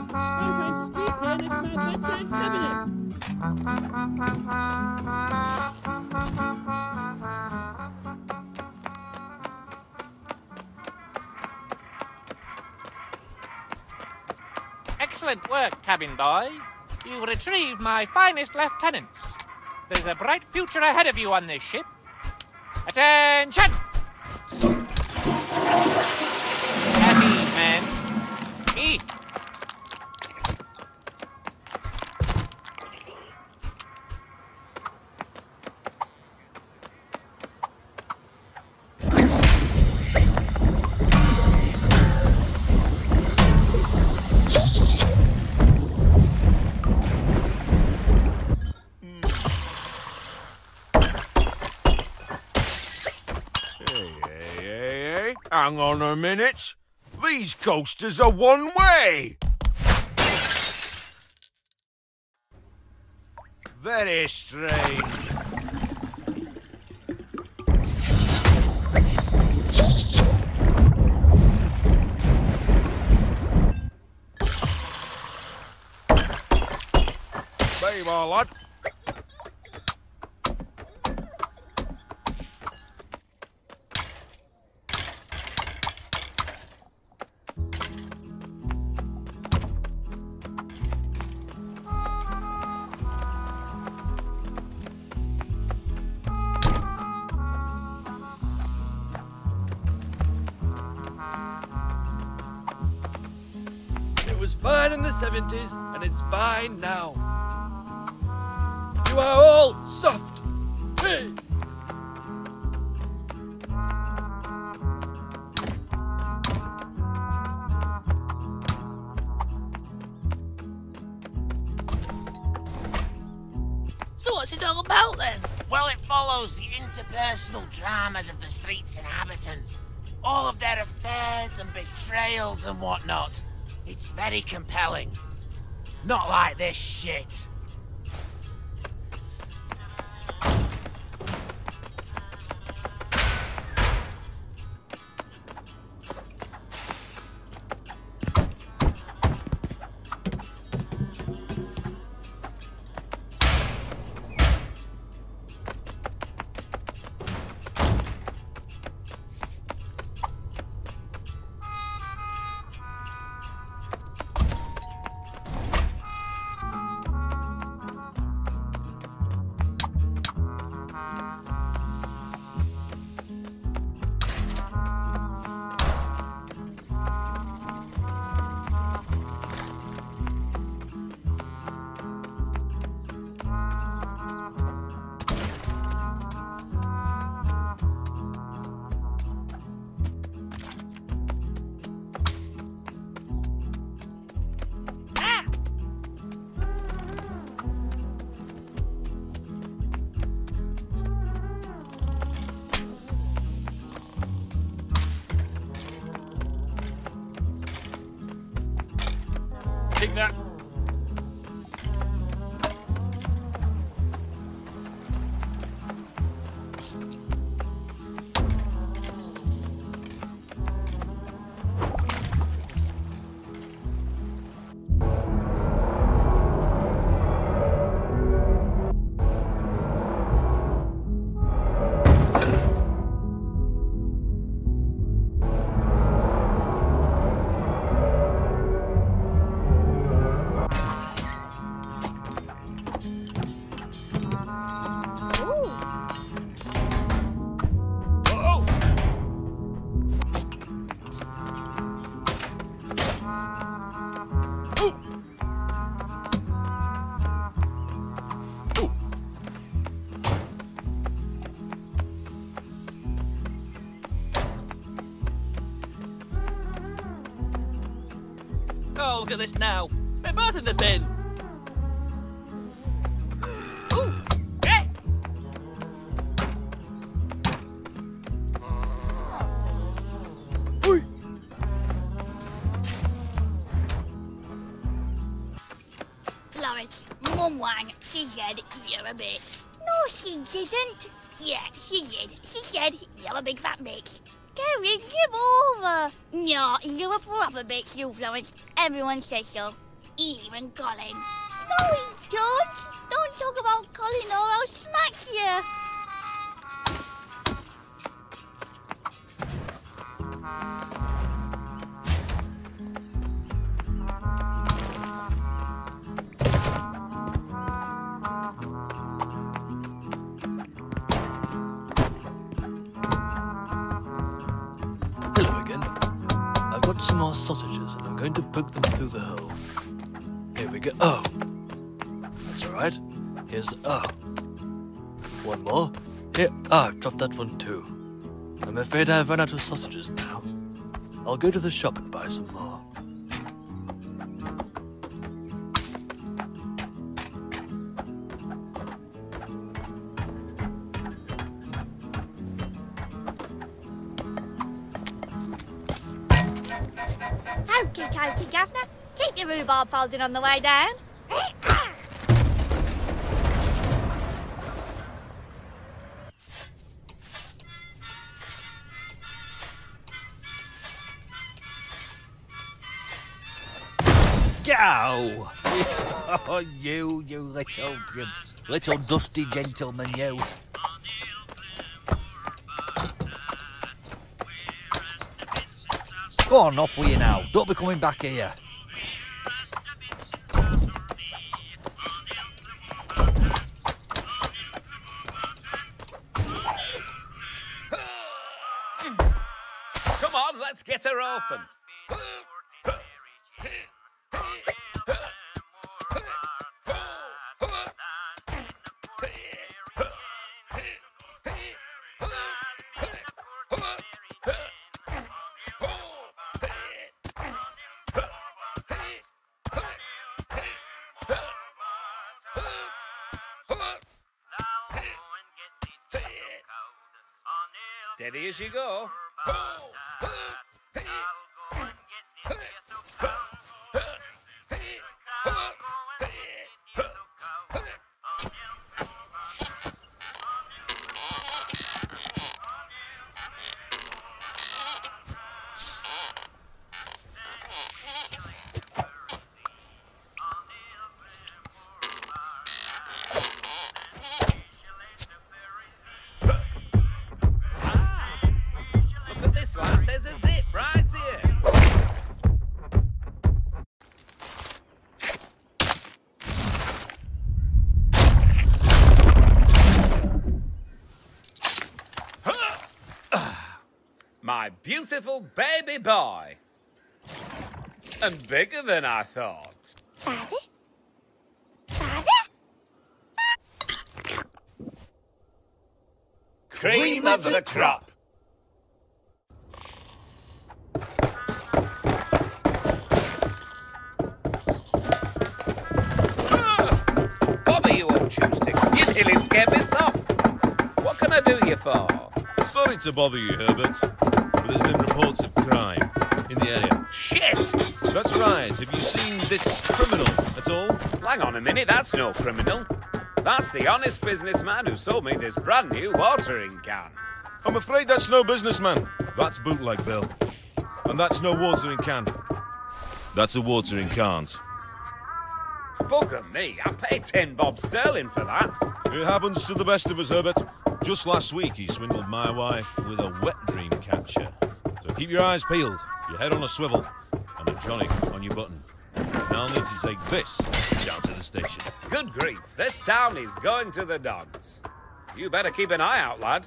trying to sleep and it's my best night's coming in. Excellent work, cabin boy. You retrieved my finest lieutenants. There's a bright future ahead of you on this ship. Attention! At ease, men. Eat. Hang on a minute. These coasters are one way. Very strange. Hey, my lad. Fine in the seventies, and it's fine now. You are all soft. Hey. So what's it all about then? Well, it follows the interpersonal dramas of the street's inhabitants. All of their affairs and betrayals and whatnot. It's very compelling. Not like this shit. Take that. Oh, look at this now. They're both in the bin. Ooh, yeah. Ooh. Florence, Mum Wang, she said you're a bitch. No, she isn't. Yeah, she did. She said you're a big fat bitch. Gary, give over. No, you're a proper big influence. Everyone says so. Even Colin. No, we don't. Don't talk about Colin or I'll smack you. Hello again. I've got some more sausages and I'm going to poke them through the hole. Here we go. Oh! That's alright. Here's... oh. One more. Here. Ah, oh, dropped that one too. I'm afraid I've run out of sausages now. I'll go to the shop and buy some more. Okay, okay, Gaffer. Keep your rhubarb folded on the way down. Go! Oh, you, you little, you little dusty gentleman, you. Go on, off with you now. Don't be coming back here. Come on, let's get her open. Steady as you go. There's a zip right here. My beautiful baby boy. And bigger than I thought. Daddy? Daddy? Cream of the crop. You'd scare me soft. What can I do you for? Sorry to bother you, Herbert, but there's been reports of crime in the area. Shit! That's right. Have you seen this criminal at all? Hang on a minute, that's no criminal. That's the honest businessman who sold me this brand new watering can. I'm afraid that's no businessman. That's bootleg Bill. And that's no watering can. That's a watering can't. Bugger me, I paid ten bob sterling for that. It happens to the best of us, Herbert. Just last week he swindled my wife with a wet dream catcher. So keep your eyes peeled, your head on a swivel, and a johnny on your button. Now I'll need to take this down to the station. Good grief, this town is going to the dogs. You better keep an eye out, lad.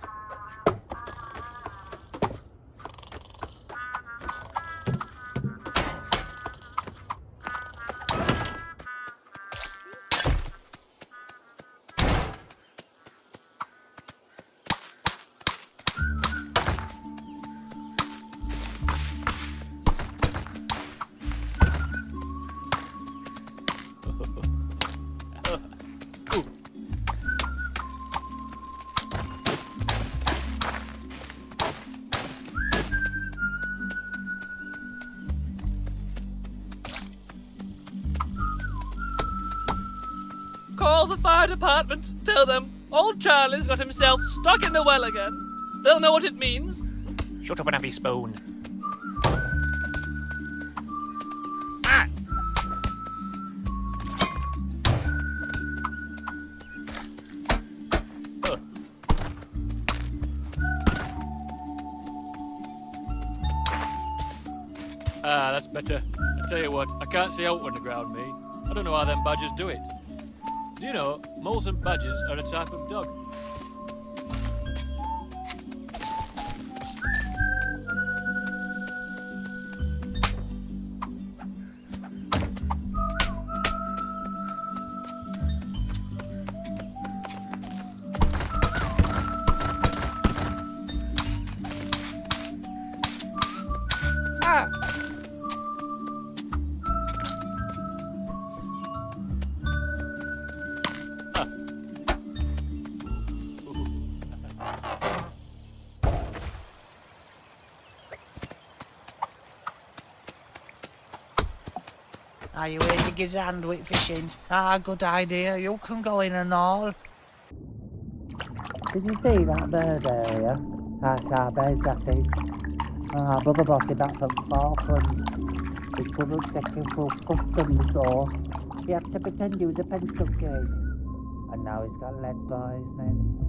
Call the fire department. Tell them old Charlie's got himself stuck in the well again. They'll know what it means. Shut up and have your spoon. Ah! Oh. Ah, that's better. I tell you what, I can't see out on the ground, me. I don't know how them badgers do it. Do you know, moles and badgers are a type of dog. Are you here to get sandwich fishing? Ah, good idea. You can go in and all. Did you see that bird earlier? That's our bird, that is. Ah, brother brought it back from Falkland. He couldn't take him through customs though. He had to pretend he was a pencil case. And now he's got lead poisoning.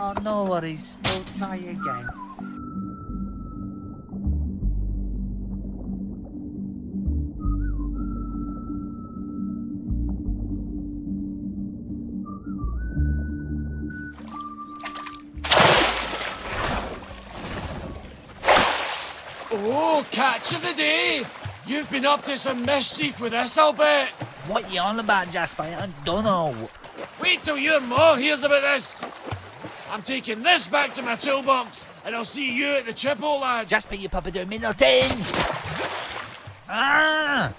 Oh, no worries. We'll try again. Oh, catch of the day! You've been up to some mischief with us, I'll bet! What you on about, Jasper? I dunno. Wait till your ma hears about this! I'm taking this back to my toolbox, and I'll see you at the chippo, lad! Jasper, you papa don't mean nothing! Ah!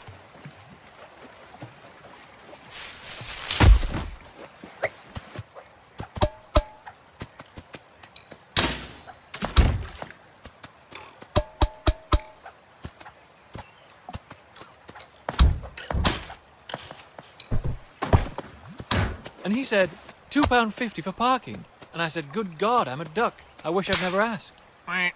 And he said, two pounds fifty for parking. And I said, good God, I'm a duck. I wish I'd never asked. Quack.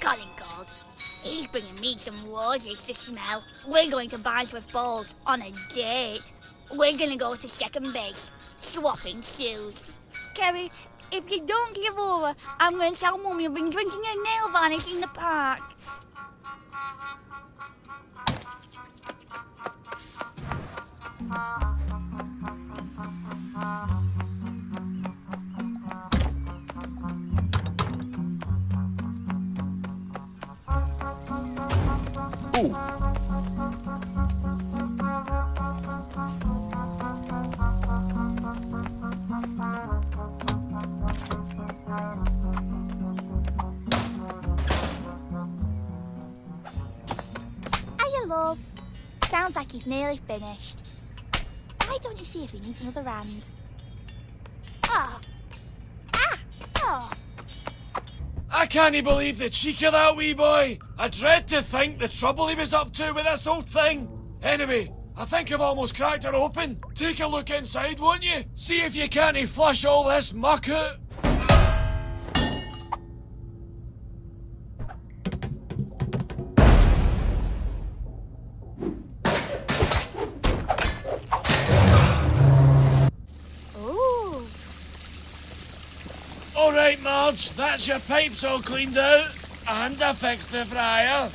Colin called. He's bringing me some roses to smell. We're going to Barnsworth Bowls on a date. We're going to go to second base, swapping shoes. Kerry, if you don't give over, I'm going to tell Mummy I've been drinking a nail varnish in the park. Hiya, love. Sounds like he's nearly finished. Why don't you see if he needs another hand? Oh. Ah! Oh! can't you believe that she killed that wee boy? I dread to think the trouble he was up to with this whole thing. Anyway, I think I've almost cracked her open. Take a look inside, won't you? See if you can't flush all this muck out. Ooh. All right, Marge, that's your pipes all cleaned out. And I fixed the fryer.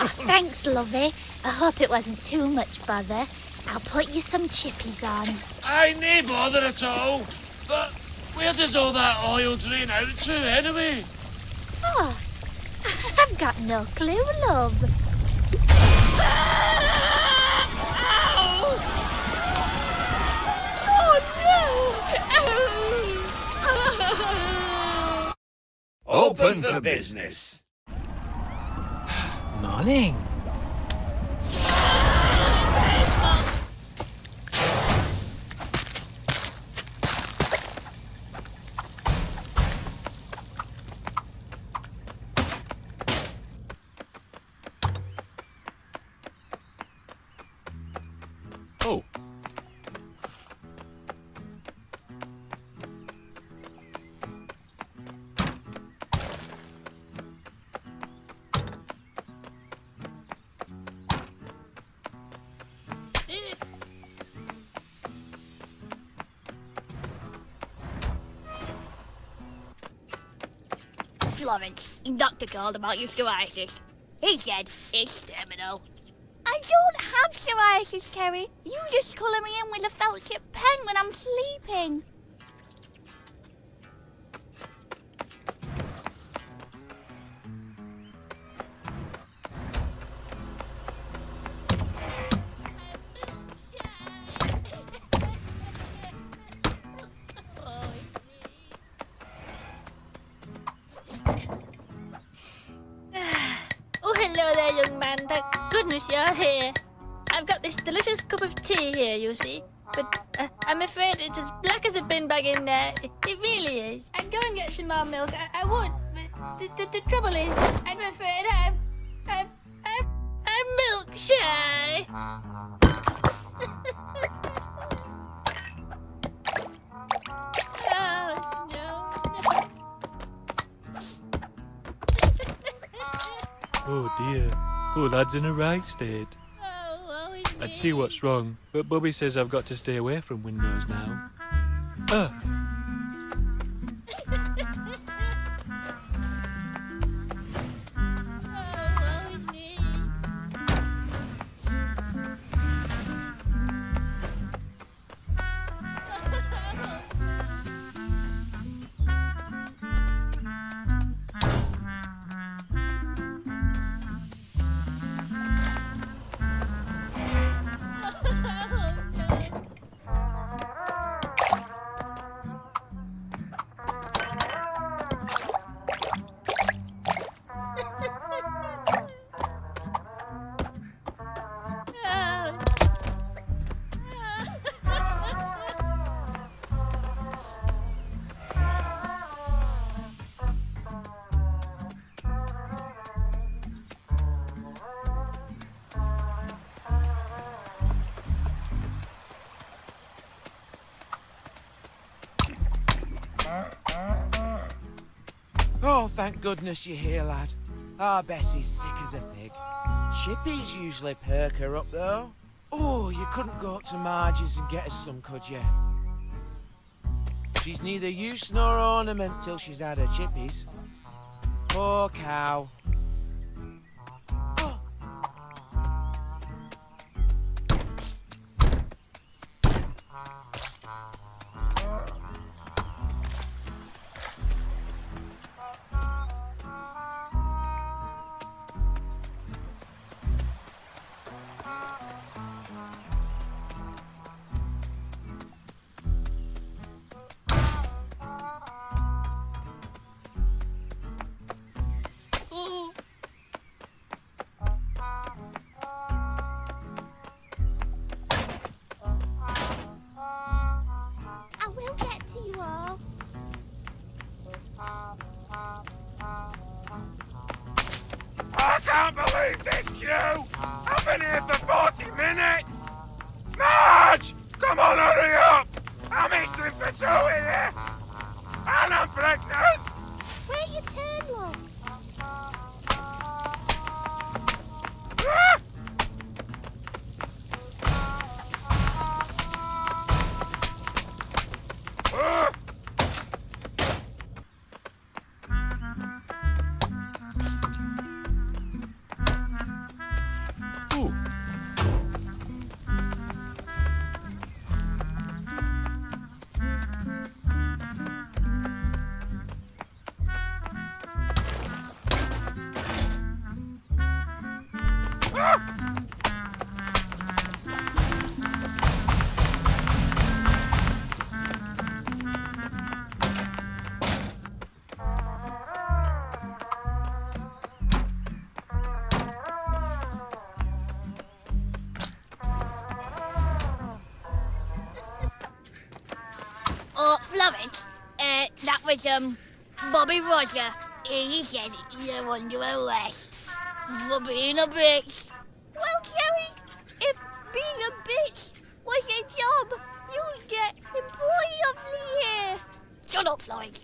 Oh, thanks, lovey. I hope it wasn't too much bother. I'll put you some chippies on. Aye, nae bother at all. But where does all that oil drain out to, anyway? Oh, I've got no clue, love. Oh, no! Oh. Open for business. Morning. Oh. Florence, Doctor called about your psoriasis. He said it's terminal. I don't have psoriasis, Kerry. You just colour me in with a felt tip pen when I'm sleeping. Hello there, young man. Thank goodness you're here. I've got this delicious cup of tea here, you see. But uh, I'm afraid it's as black as a bin bag in there. It really is. I'd go and get some more milk. I, I would. But the, the, the trouble is, I'm afraid I'm... I'm... I'm... I'm milk shy. Oh dear, poor lad's in a right state. Oh, well, I'd see what's wrong, but Bubby says I've got to stay away from windows now. Ah! Oh, thank goodness you're here, lad. Ah, Bessie's sick as a fig. Chippies usually perk her up, though. Oh, you couldn't go up to Marge's and get us some, could you? She's neither use nor ornament till she's had her chippies. Poor cow. college, uh, that was um Bobby Roger. He said you're under arrest for being a bitch. Well, Jerry, if being a bitch was your job, you'd get Employee of the Year. Shut up, Floyd.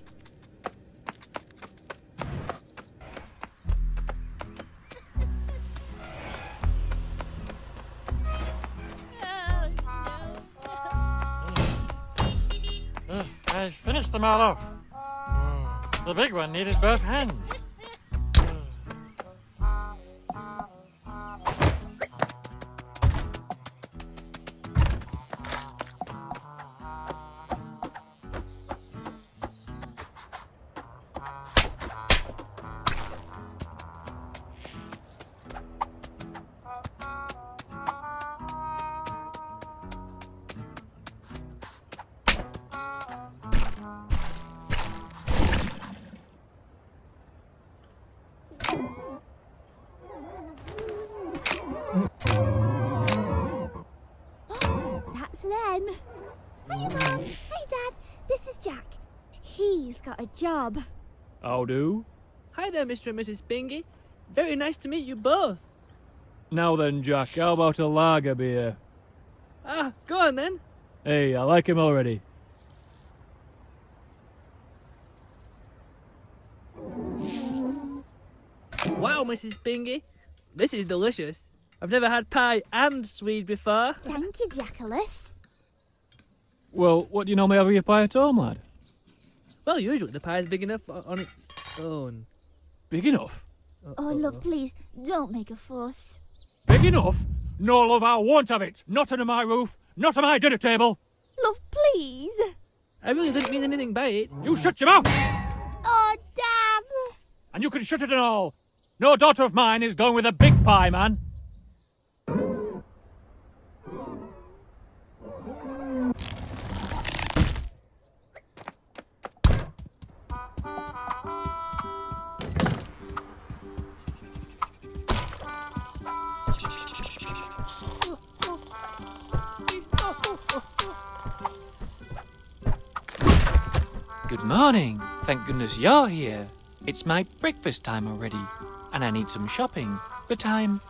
I finished them all off. The big one needed both hands. Job. I'll do. Hi there, Mister and Missus Bingy. Very nice to meet you both. Now then, Jack, how about a lager beer? Ah, go on then. Hey, I like him already. Wow, Missus Bingy, this is delicious. I've never had pie and swede before. Thank you, Jackalus. Well, what do you normally have with your pie at home, lad? Well, usually the pie's big enough on its own. Big enough? Oh, oh, oh love, oh. Please, don't make a fuss. Big enough? No, love, I won't have it. Not under my roof, not on my dinner table. Love, please. I really didn't mean anything by it. You shut your mouth! Oh, damn! And you can shut it and all. No daughter of mine is going with a big pie, man. Good morning. Thank goodness you're here. It's my breakfast time already, and I need some shopping, but I'm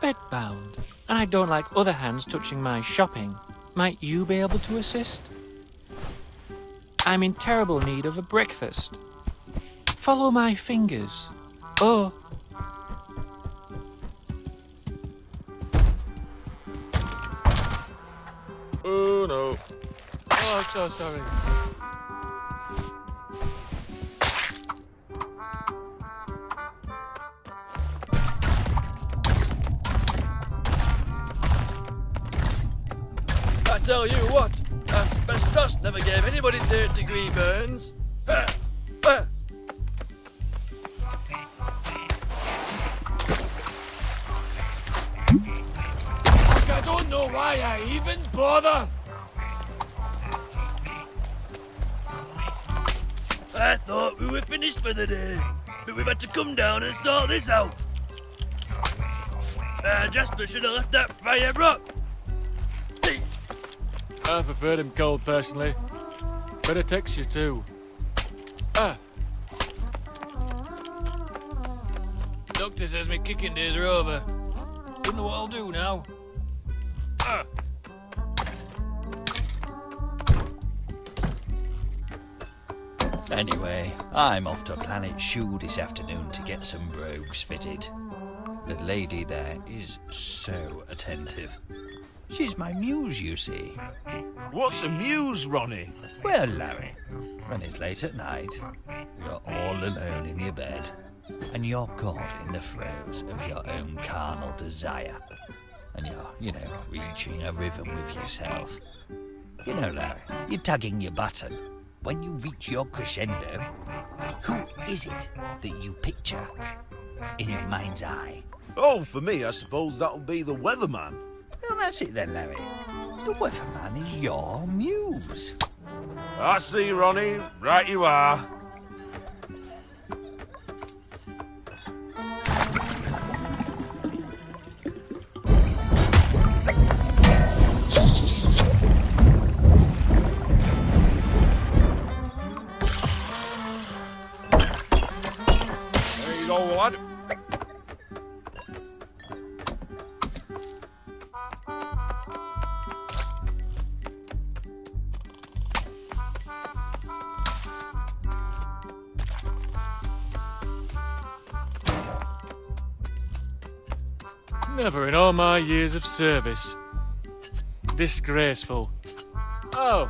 bedbound, and I don't like other hands touching my shopping. Might you be able to assist? I'm in terrible need of a breakfast. Follow my fingers. Oh. Oh no. Oh, I'm so sorry. Tell you what, asbestos never gave anybody third degree burns. Uh, uh. Look, I don't know why I even bother. I thought we were finished for the day, but we've had to come down and sort this out. Uh, Jasper should have left that fire rock. I preferred him cold, personally. Better texture, too. Ah! Doctor says my kicking days are over. Don't know what I'll do now. Ah! Anyway, I'm off to Planet Shoe this afternoon to get some brogues fitted. The lady there is so attentive. She's my muse, you see. What's a muse, Ronnie? Well, Larry, when it's late at night, you're all alone in your bed, and you're caught in the throes of your own carnal desire, and you're, you know, reaching a rhythm with yourself. You know, Larry, you're tugging your button. When you reach your crescendo, who is it that you picture in your mind's eye? Oh, for me, I suppose that'll be the weatherman. Well, that's it then, Larry. The weatherman is your muse. I see, Ronnie. Right you are. Never in all my years of service. Disgraceful. Oh.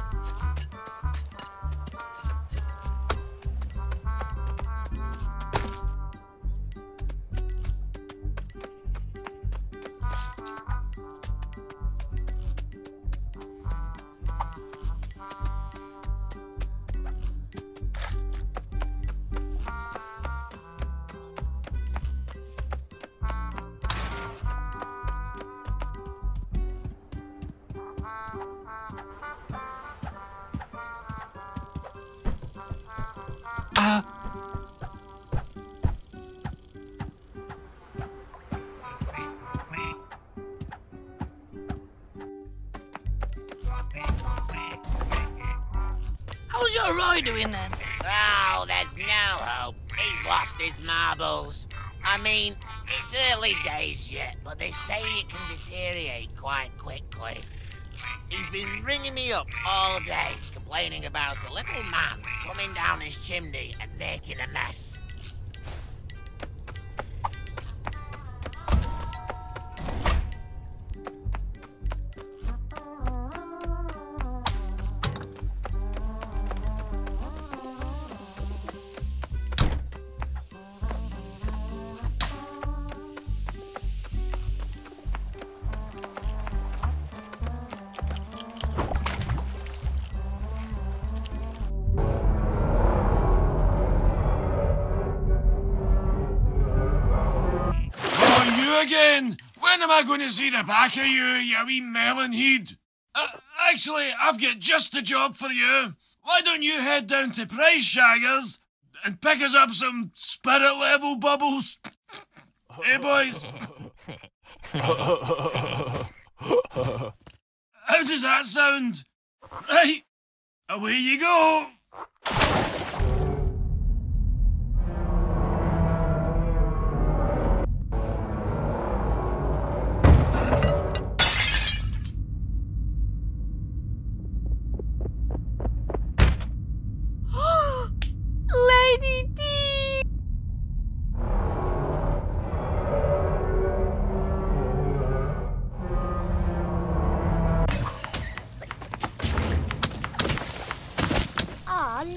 How's your Roy doing then? Oh, there's no hope. He's lost his marbles. I mean, it's early days yet, but they say it can deteriorate quite quickly. He's been ringing me up all day, complaining about a little man coming down his chimney and making a mess. Again, when am I going to see the back of you, you wee melon head? Uh, actually, I've got just the job for you. Why don't you head down to Price Shaggers and pick us up some spirit level bubbles? Hey, boys? How does that sound? Right, away you go.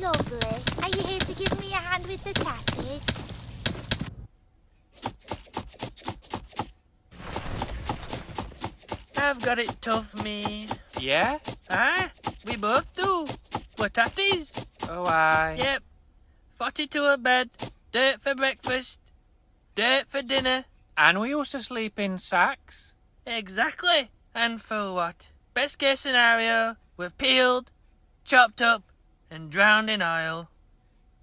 Lovely. Are you here to give me a hand with the tatties? I've got it tough, me. Yeah? Huh? We both do. We're tatties. Oh, aye. Yep. forty-two at bed, dirt for breakfast, dirt for dinner. And we also sleep in sacks. Exactly. And for what? Best case scenario, we're peeled, chopped up, and drowned in oil.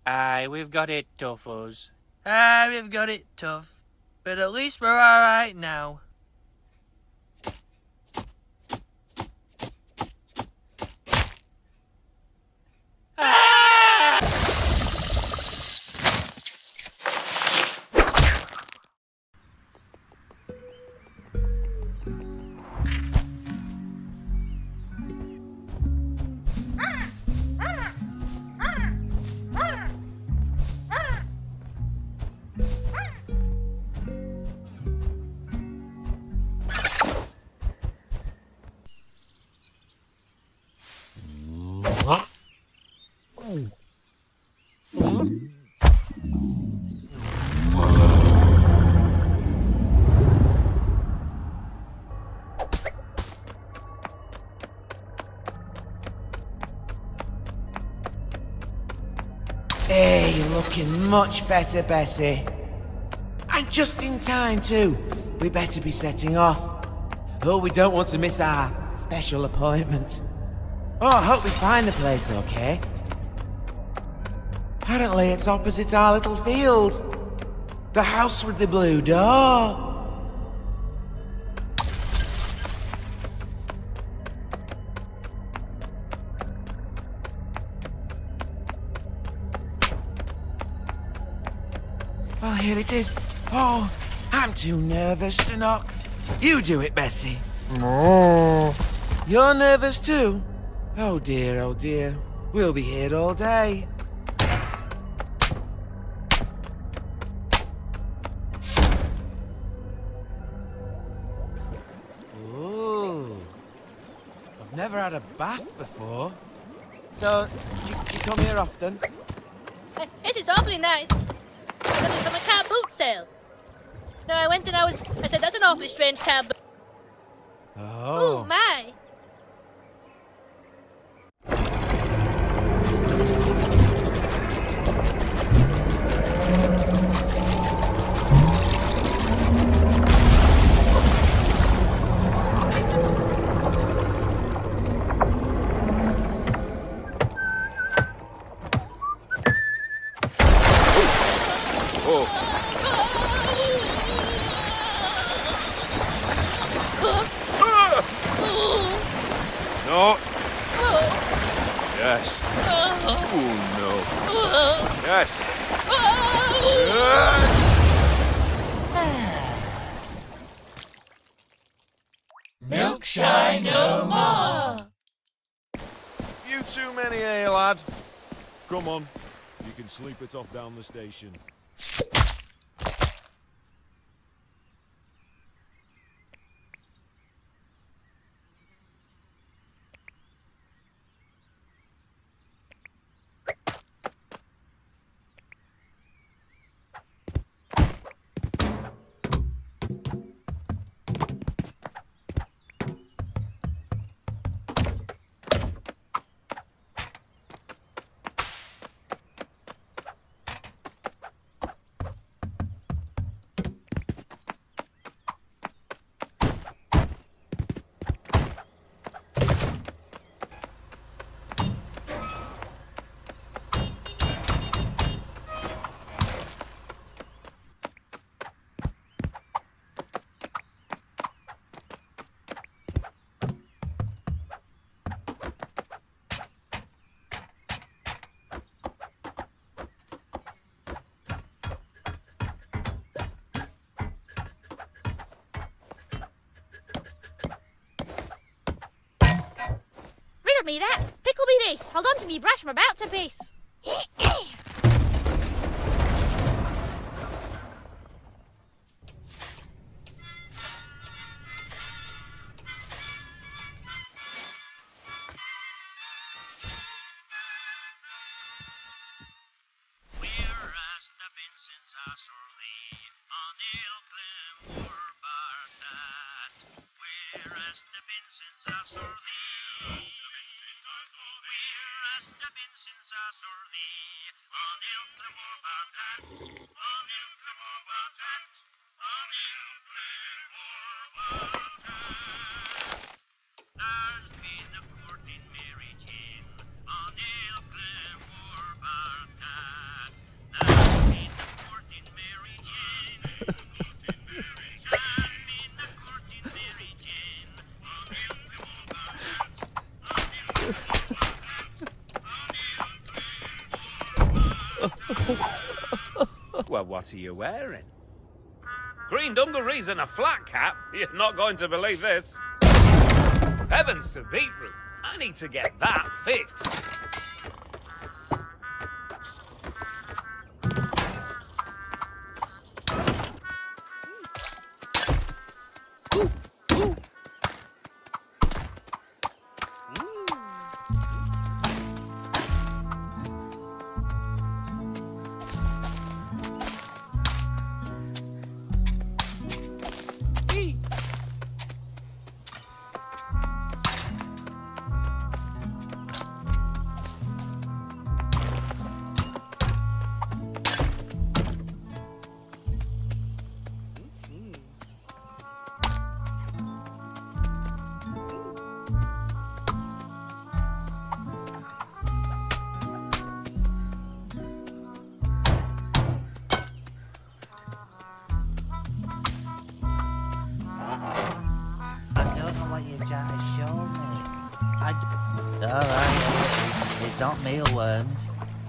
Aye, we've got it tough, us. Aye, we've got it tough. But at least we're alright now. Ah! Hey, you're looking much better, Bessie. And just in time, too. We better be setting off. Oh, we don't want to miss our special appointment. Oh, I hope we find the place okay. Apparently, it's opposite our little field. The house with the blue door. Oh, here it is. Oh, I'm too nervous to knock. You do it, Bessie. No. You're nervous too? Oh dear, oh dear. We'll be here all day. I've never had a bath before. So, do you, do you come here often? Uh, this is awfully nice. I got it from a car boot sale. No, I went and I was... I said, that's an awfully strange car boot. Oh. Oh, my. No. Oh. Yes. Oh, oh no. Oh. Yes. Oh. Yes. Milk shy no more. Few too many, eh, lad? Come on. You can sleep it off down the station. Me that, pickle me this, hold on to me brush, I'm about to piss. Well, what are you wearing? Green dungarees and a flat cap? You're not going to believe this. Heavens to beetroot. I need to get that fixed.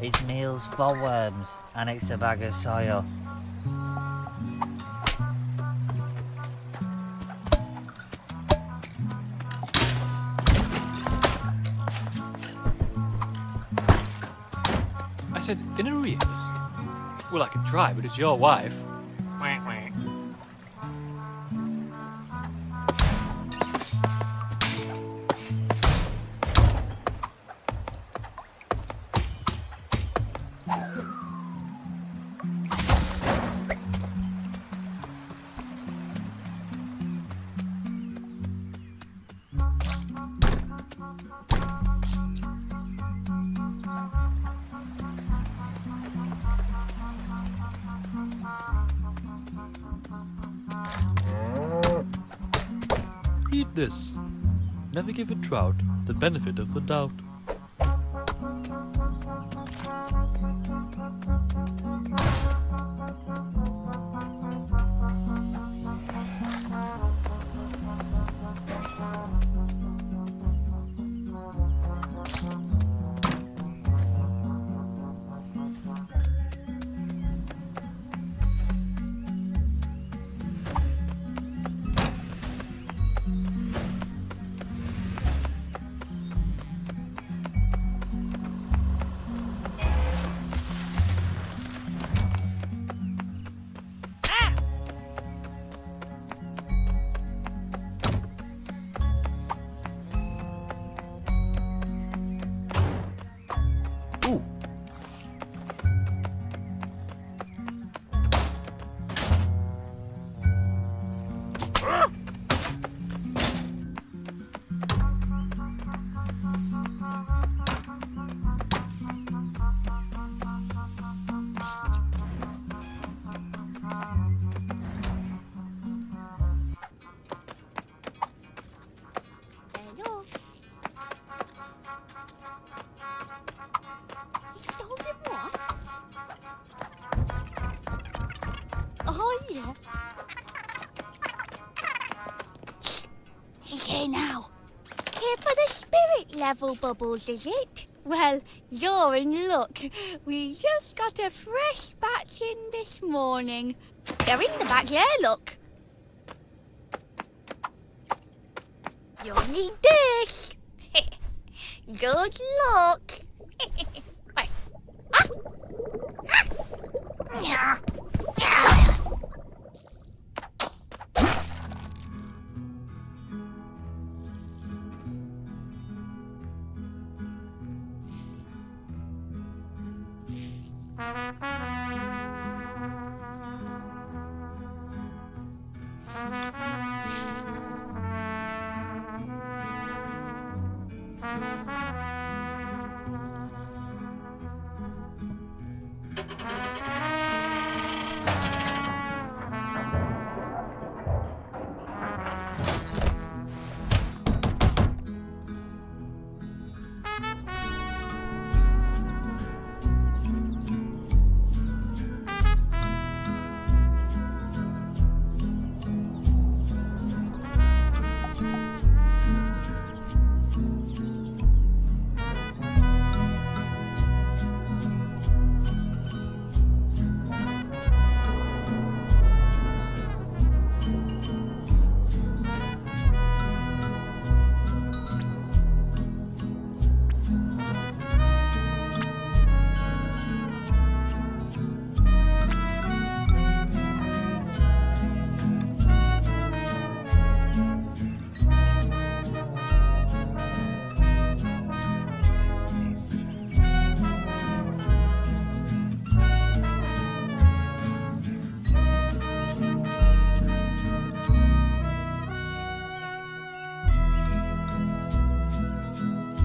It's meals for worms, and it's a bag of soil. I said, in arrears? Well, I could try, but it's your wife. Wah, wah. Read this. Never give a trout the benefit of the doubt. Okay, now. Here for the spirit level bubbles, is it? Well, you're in luck. We just got a fresh batch in this morning. They're in the back here, look. You'll need this. Good luck. Wait. Ah. Ah. Yeah.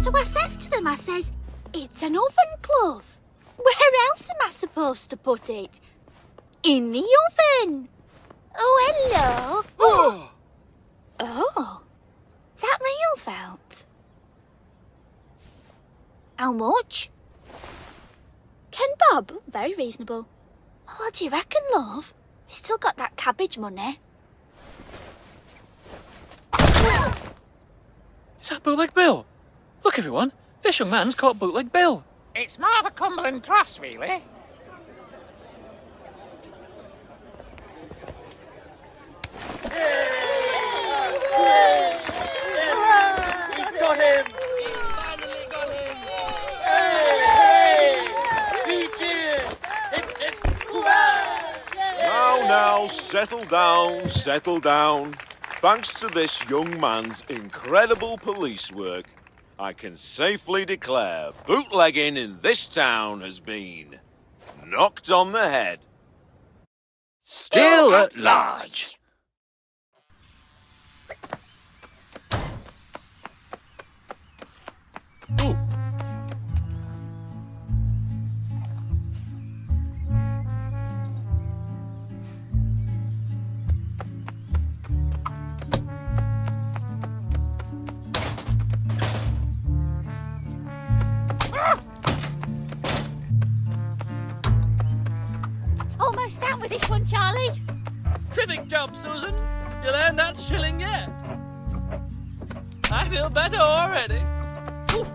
So I says to them, I says, it's an oven glove. Where else am I supposed to put it? In the oven. Oh, hello. Oh. Oh. Is that real felt? How much? Ten bob. Very reasonable. Oh, what do you reckon, love? We still got that cabbage money. Is that Bootleg Bill? Look, everyone, this young man's caught Bootleg Bill. It's more of a Cumberland cross, really. He's got him! He's finally got him! Hey! Hey! Cheers! Hip, hip, hooray! Now, now, settle down, settle down. Thanks to this young man's incredible police work, I can safely declare bootlegging in this town has been knocked on the head. Still at large. Ooh. Susan. You'll earn that shilling yet. I feel better already. Ooh.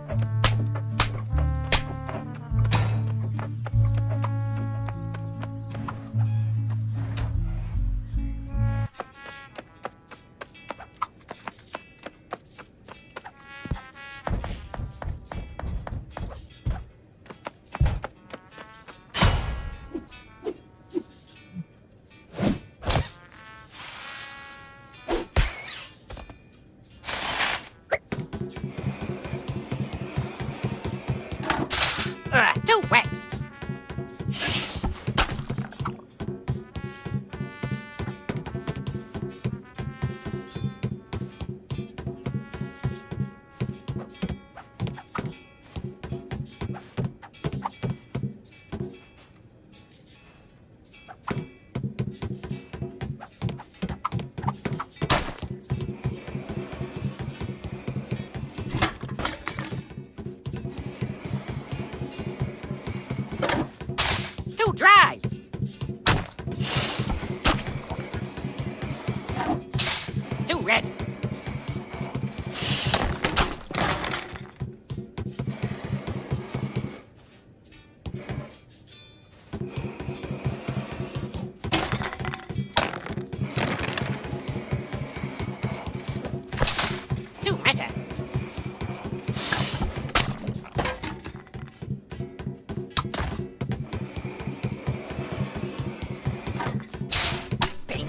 Dry. Too red. Too better.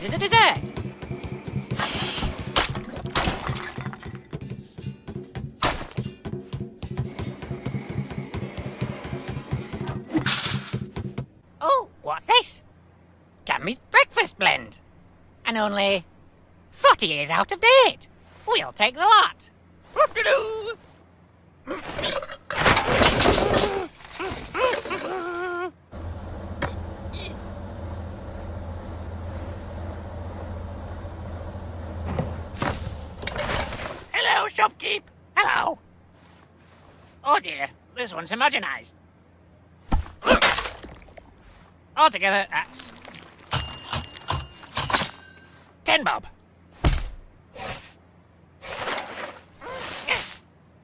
Is a dessert. Oh, what's this? Cammy's breakfast blend. And only forty years out of date. We'll take the lot. Shopkeep! Hello! Oh dear, this one's homogenized. Altogether, that's... ten bob.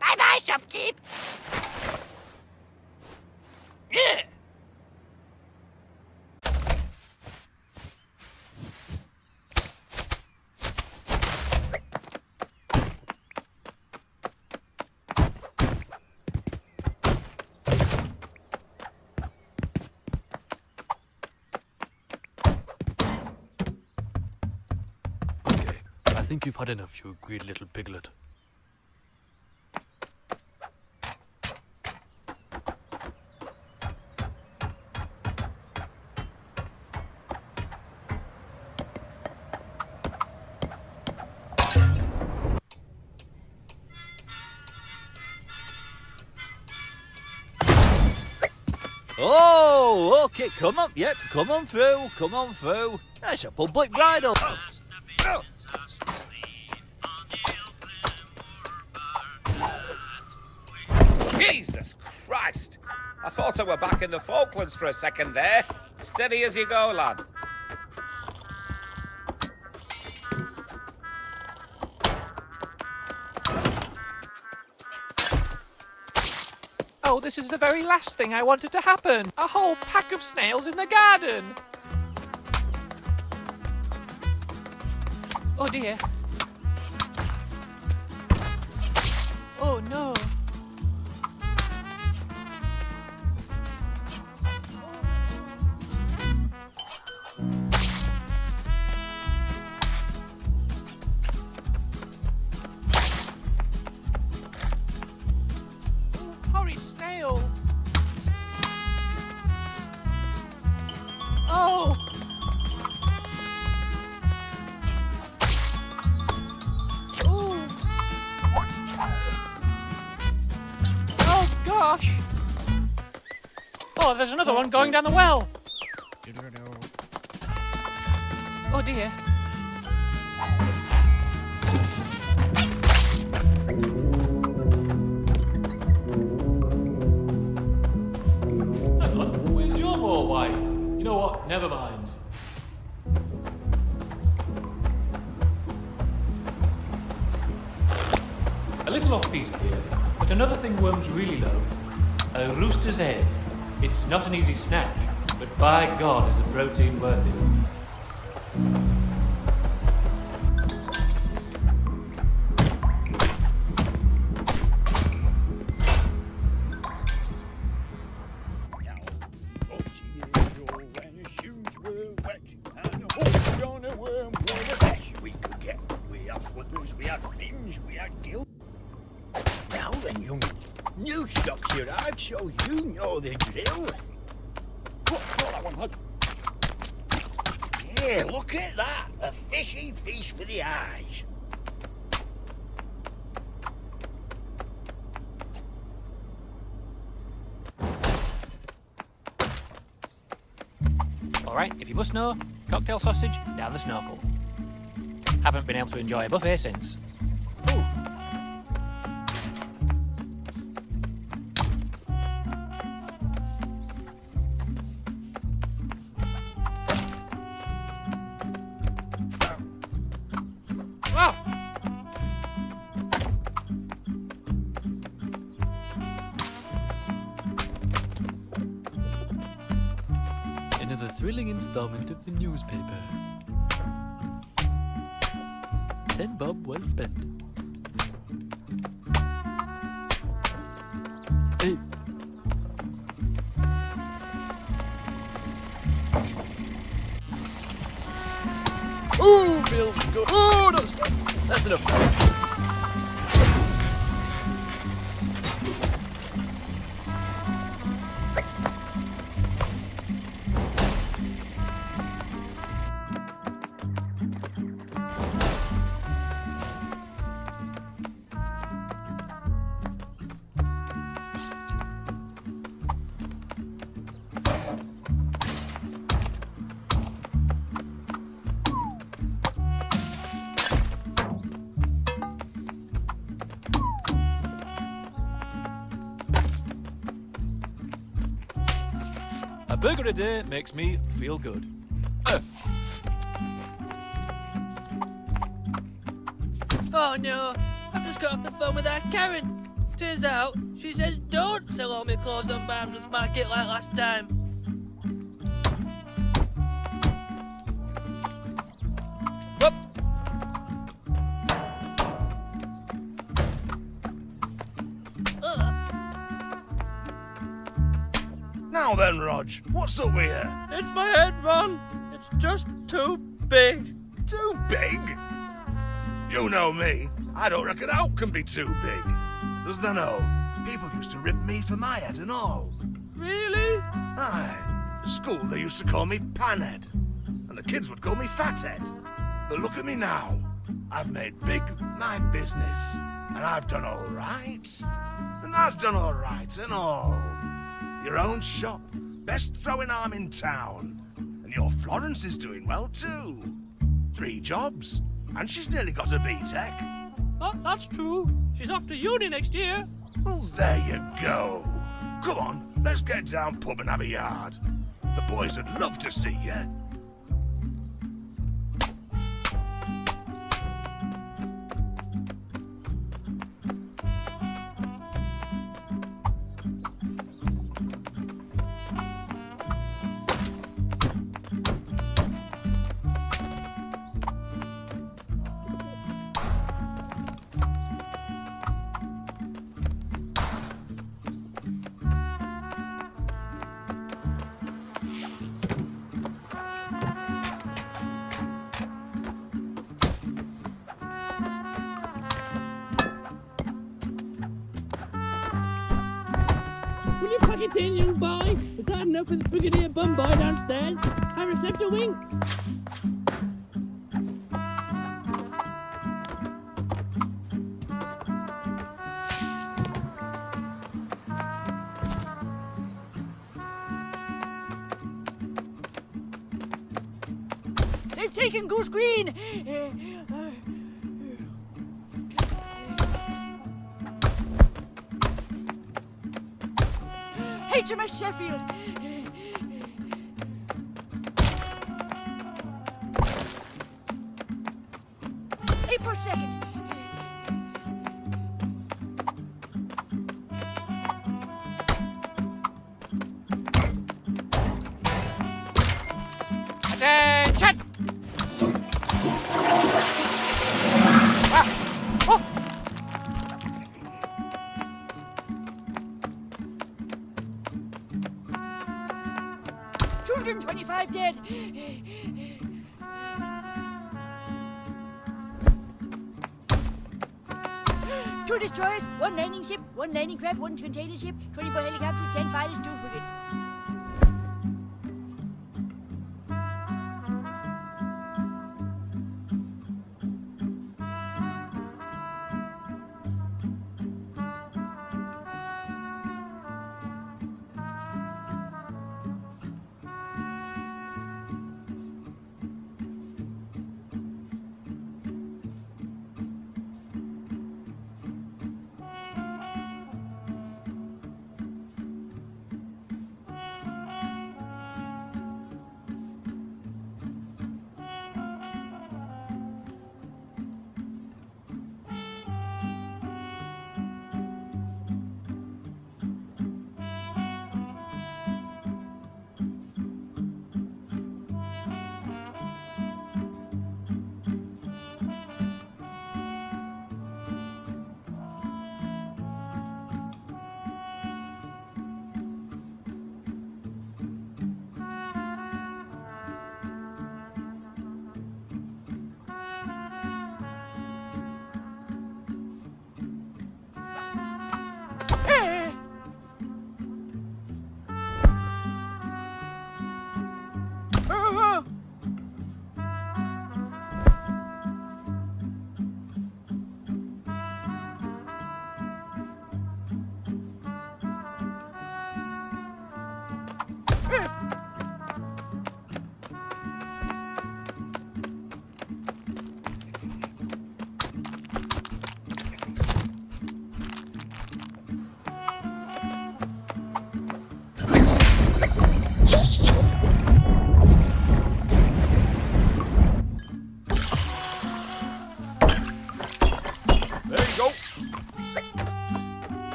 Bye-bye, shopkeep! Yeah. I think you've had enough, you greedy little piglet. Oh, okay, come up, yep, come on through, come on through. That's a public bridle. Oh. Oh. Jesus Christ! I thought I were back in the Falklands for a second there. Steady as you go, lad. Oh, this is the very last thing I wanted to happen. A whole pack of snails in the garden. Oh dear. Oh no. Oh! Ooh. Oh gosh! Oh, there's another one going down the well! Oh dear. Never mind. little off-piste here, but another thing worms really love, a rooster's egg. It's not an easy snatch, but by God is the protein worth it. Alright, if you must know, cocktail sausage down the snorkel. Haven't been able to enjoy a buffet since. Ooh. Of the newspaper. Ten bob well spent. Hey. Ooh, Bill, go. Oh, don't stop. That's enough. Burger a day makes me feel good. Uh. Oh no, I've just got off the phone with that Karen. Turns out, she says don't sell all my clothes on Barnsworth Market like last time. Whoop. Now then, Rog, what's up with you? It's my head, Ron. It's just too big. Too big? You know me. I don't reckon out can be too big. Does they know? People used to rip me for my head and all. Really? Aye. At school they used to call me Panhead, and the kids would call me Fathead. But look at me now. I've made big my business, and I've done all right, and that's done all right and all. Your own shop, best throwing arm in town. And your Florence is doing well too. Three jobs, and she's nearly got a B Tech. Oh, that's true. She's off to uni next year. Oh, there you go. Come on, let's get down pub and have a yard. The boys would love to see you. With Brigadier Bumboy downstairs. Harris left a wink. They've taken Goose Green. Uh, uh. H M S Sheffield. April second. twenty-five dead. Two destroyers, one landing ship, one landing craft, one container ship, twenty-four helicopters, ten fighters, two frigates.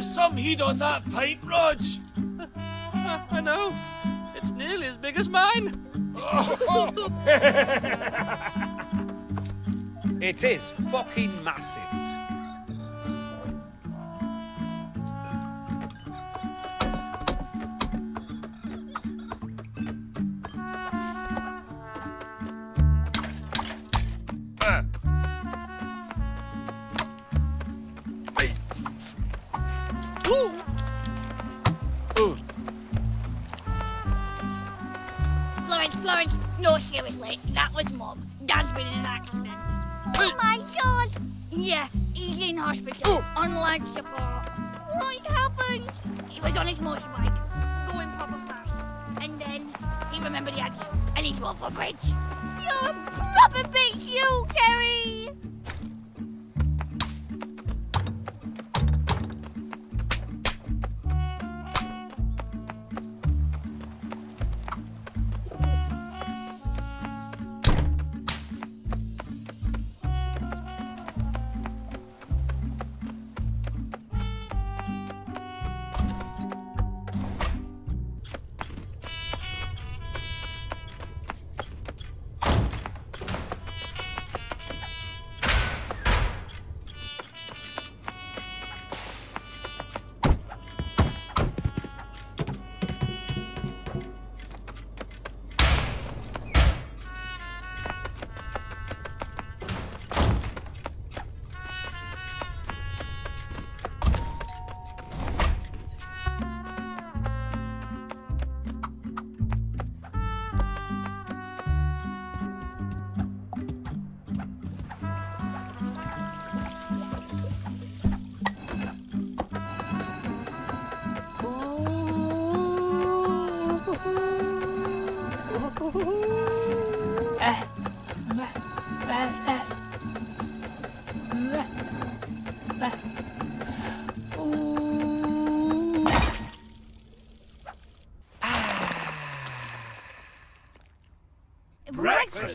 Some heat on that paintbrush. I know. It's nearly as big as mine. It is fucking massive.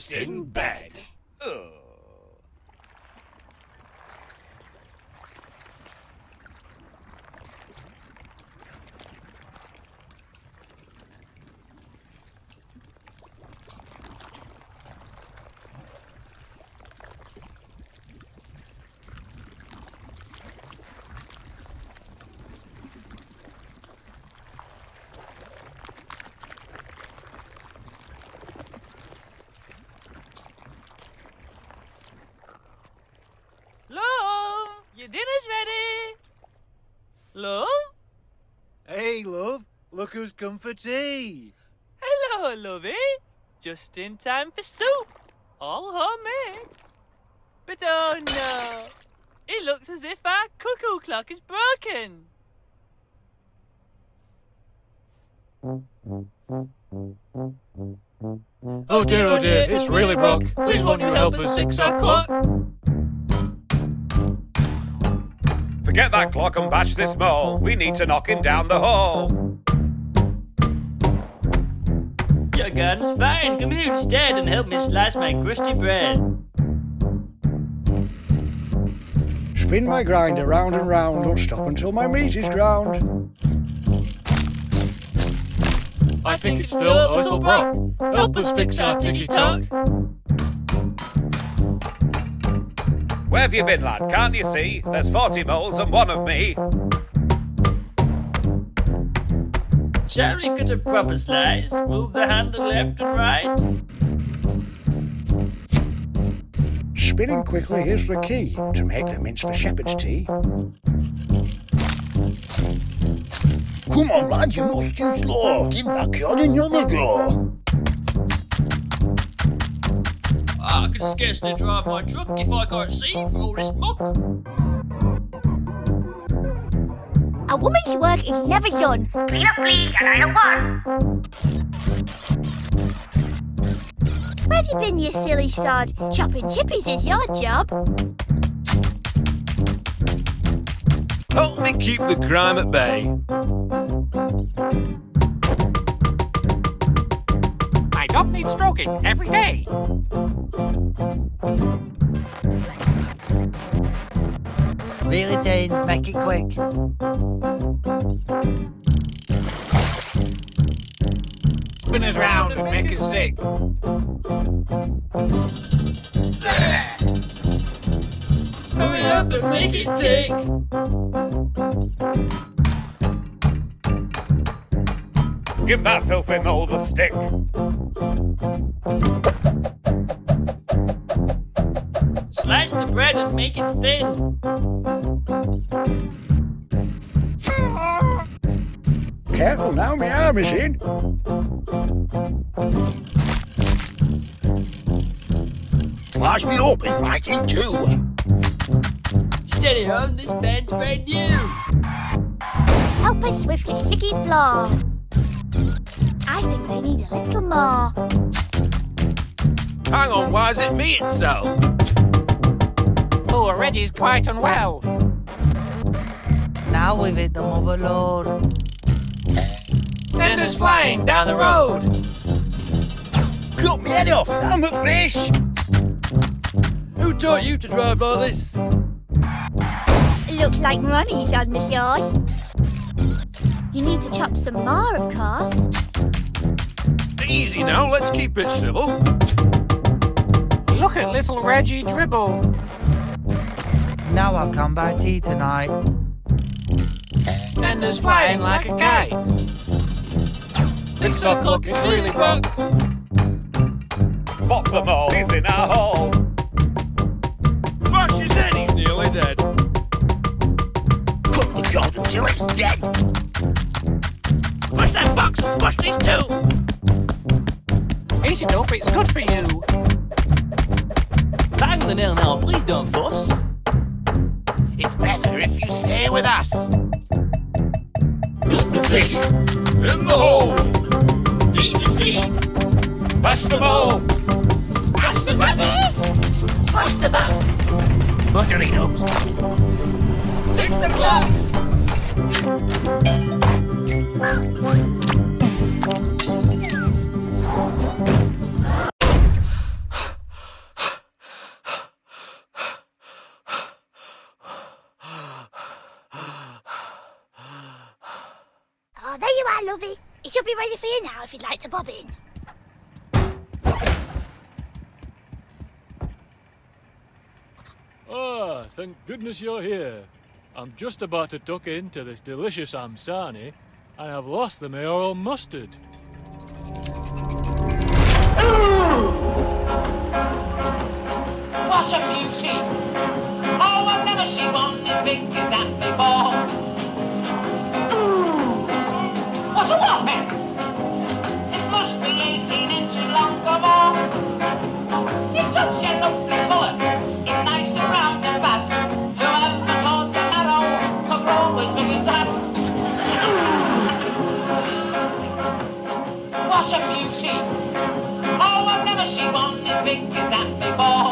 In bed. Oh. dinner's ready. Love? Hey, love. Look who's come for tea. Hello, lovey. Just in time for soup. All homemade. But oh no. It looks as if our cuckoo clock is broken. Oh dear, oh dear, it's really broke. Please won't you help us fix our clock? Forget that clock and bash this mole. We need to knock him down the hole. Your garden's fine, come here instead and help me slice my crusty bread. Spin my grinder round and round, don't stop until my meat is ground. I think it's still a little broke. Help us fix our ticky-tack. Where have you been, lad? Can't you see? There's forty moles and one of me. Charlie, cut a proper slice. Move the handle left and right. Spinning quickly is the key to make the mince for shepherd's tea. Come on, lad, you're not too slow. Give that curd another go. I can scarcely drive my truck if I can't see for all this muck. A woman's work is never done. Clean up, please, and I don't want. Where have you been, you silly sod? Chopping chippies is your job. Help me keep the crime at bay. My dog needs stroking every day. Reel it in, make it quick. Spin us round and make us sick. Hurry up and make it tick. Give that filthy mole the stick. Slice the bread and make it thin. Careful now, my arm is in. Slice me open right in two. Steady on, this bed's brand new. Help us with the sticky floor. I think they need a little more. Hang on, why is it me it's so? Oh, Reggie's quite unwell. Now we've hit the overload. Send us flying down the road. Cut me head off, I'm a fish. Who taught you to drive all this? Looks like money's on the shores. You need to chop some more, of course. Easy now, let's keep it civil. Look at little Reggie dribble. Now I'll come by tea tonight. Send us flying like a kite. This our clock is really broke. Pop them all, he's in our hole. Bash his head, he's nearly dead. Cook the gold until it's dead. Wash that box, wash these two. Eat it up, it's good for you. Bang the nail now, please don't fuss. It's better if you stay with us. Put the fish in the hole. Eat the seed. Bash the mole. Bash the tatty. Splash the bounce. Buttery nubs. Fix the clocks. Lovey, it should be ready for you now if you'd like to bob in. Ah, thank goodness you're here. I'm just about to tuck into this delicious amsani and I've lost the mayoral mustard. Ooh! What a beauty! Oh, I've never seen one since things you got before. Ooh, what's a woman? It must be eighteen inches long or more. It's such a lovely color. It's nice and round and fat. You have the tall and narrow, but you're always big as that. Ooh, what a beauty. Oh, I've never seen one as big as that before.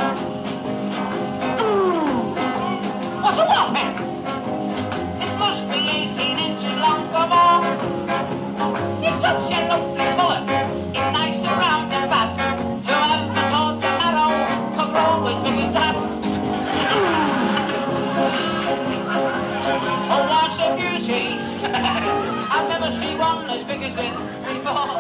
What's a woman? It must be eighteen inches long or more. It's such a lovely colour. It's nice and round and fat. You have the tall and narrow, but you're always big as that. Oh, what a beauty! I've never seen one as big as this before.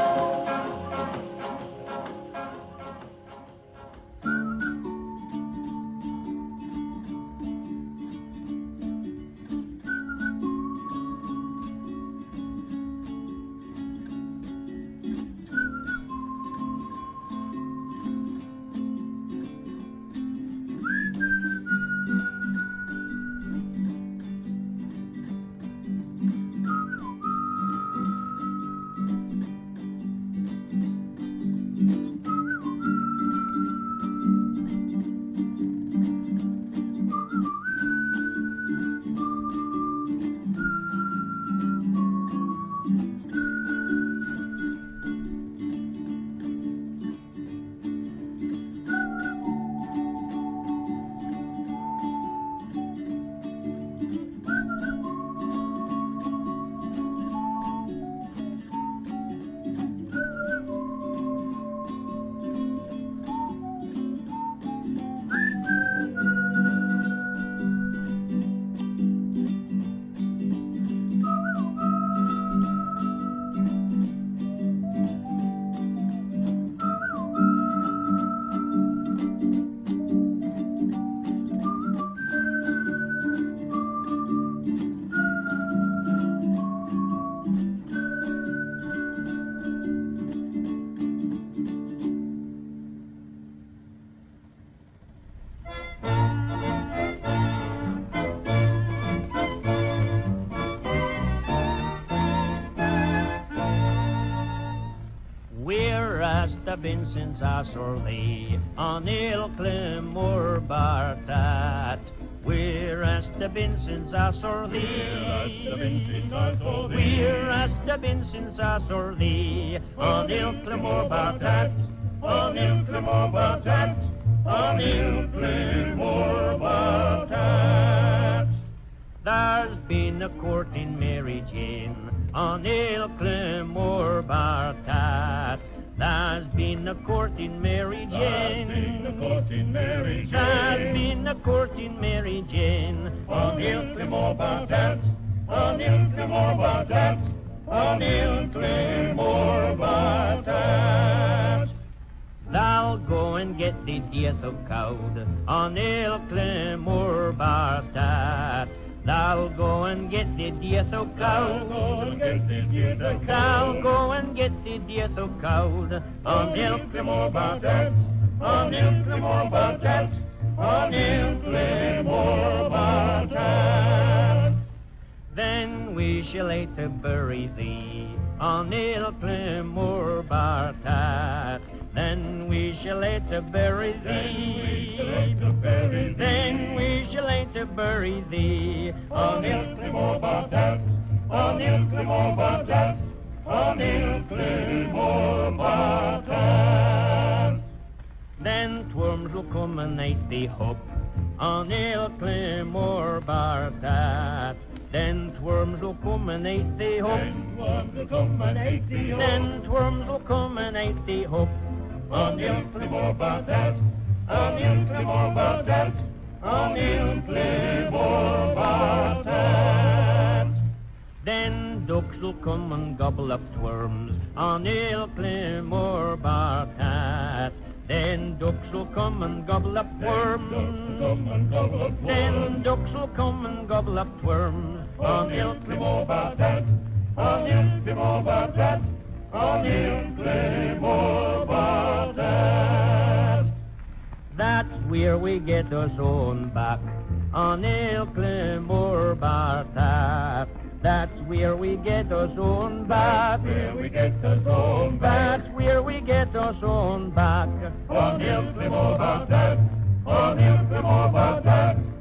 Been since I survey on Il Clemore Bartat. Where has the been since I survey? Where has the been since I survey on Il Clemore Bartat? On Il Clemore Bartat. On Il Clemore Bartat. There's been a court in Mary Jane on Il Clemore Bartat. There's been a court in Mary Jane. There's been a court in Mary Jane. There's been a court in Mary Jane. On Il Clemore Bartat. On Il Clemore Bartat. On Il Clemore Bartat. Thou go and get the death of cowd. On Il Clemore Bartat. Thou go and get the death of cowd. Thou go and get the death of cowd. On Il Clemore Bartat. On Il Clemore Bartat. On Il Clemore Bartat. Then we shall later bury thee. On Il Clemore Bartat. Then we shall later bury thee. Then we shall later bury thee. On Il Clemore Bartat. On Il Clemore Bartat. On Il Clemore Bartat. Then tworms will come and ate thee up. On Il Clemore Bartat. Then tworms will come and ate thee up. Then tworms will come and ate thee up. Then tworms will come and ate thee up. On Il Clemore Bartat. On Il Clemore Bartat. On Il Clemore Bartat. Then ducks will come and gobble up worms. On Il Clemore Bartat. Then ducks will come and gobble up worms. Then ducks will come and gobble up worms. On Il Clemore Bartat. On Il Clemore Bartat. On Il Clemore Bartat. That's where we get us own back. on Elklenmore by tide. That's where we get us on back. That's where we get us on back. That's where we get us on back. On Elklenmore by tide. On Elklenmore by tide.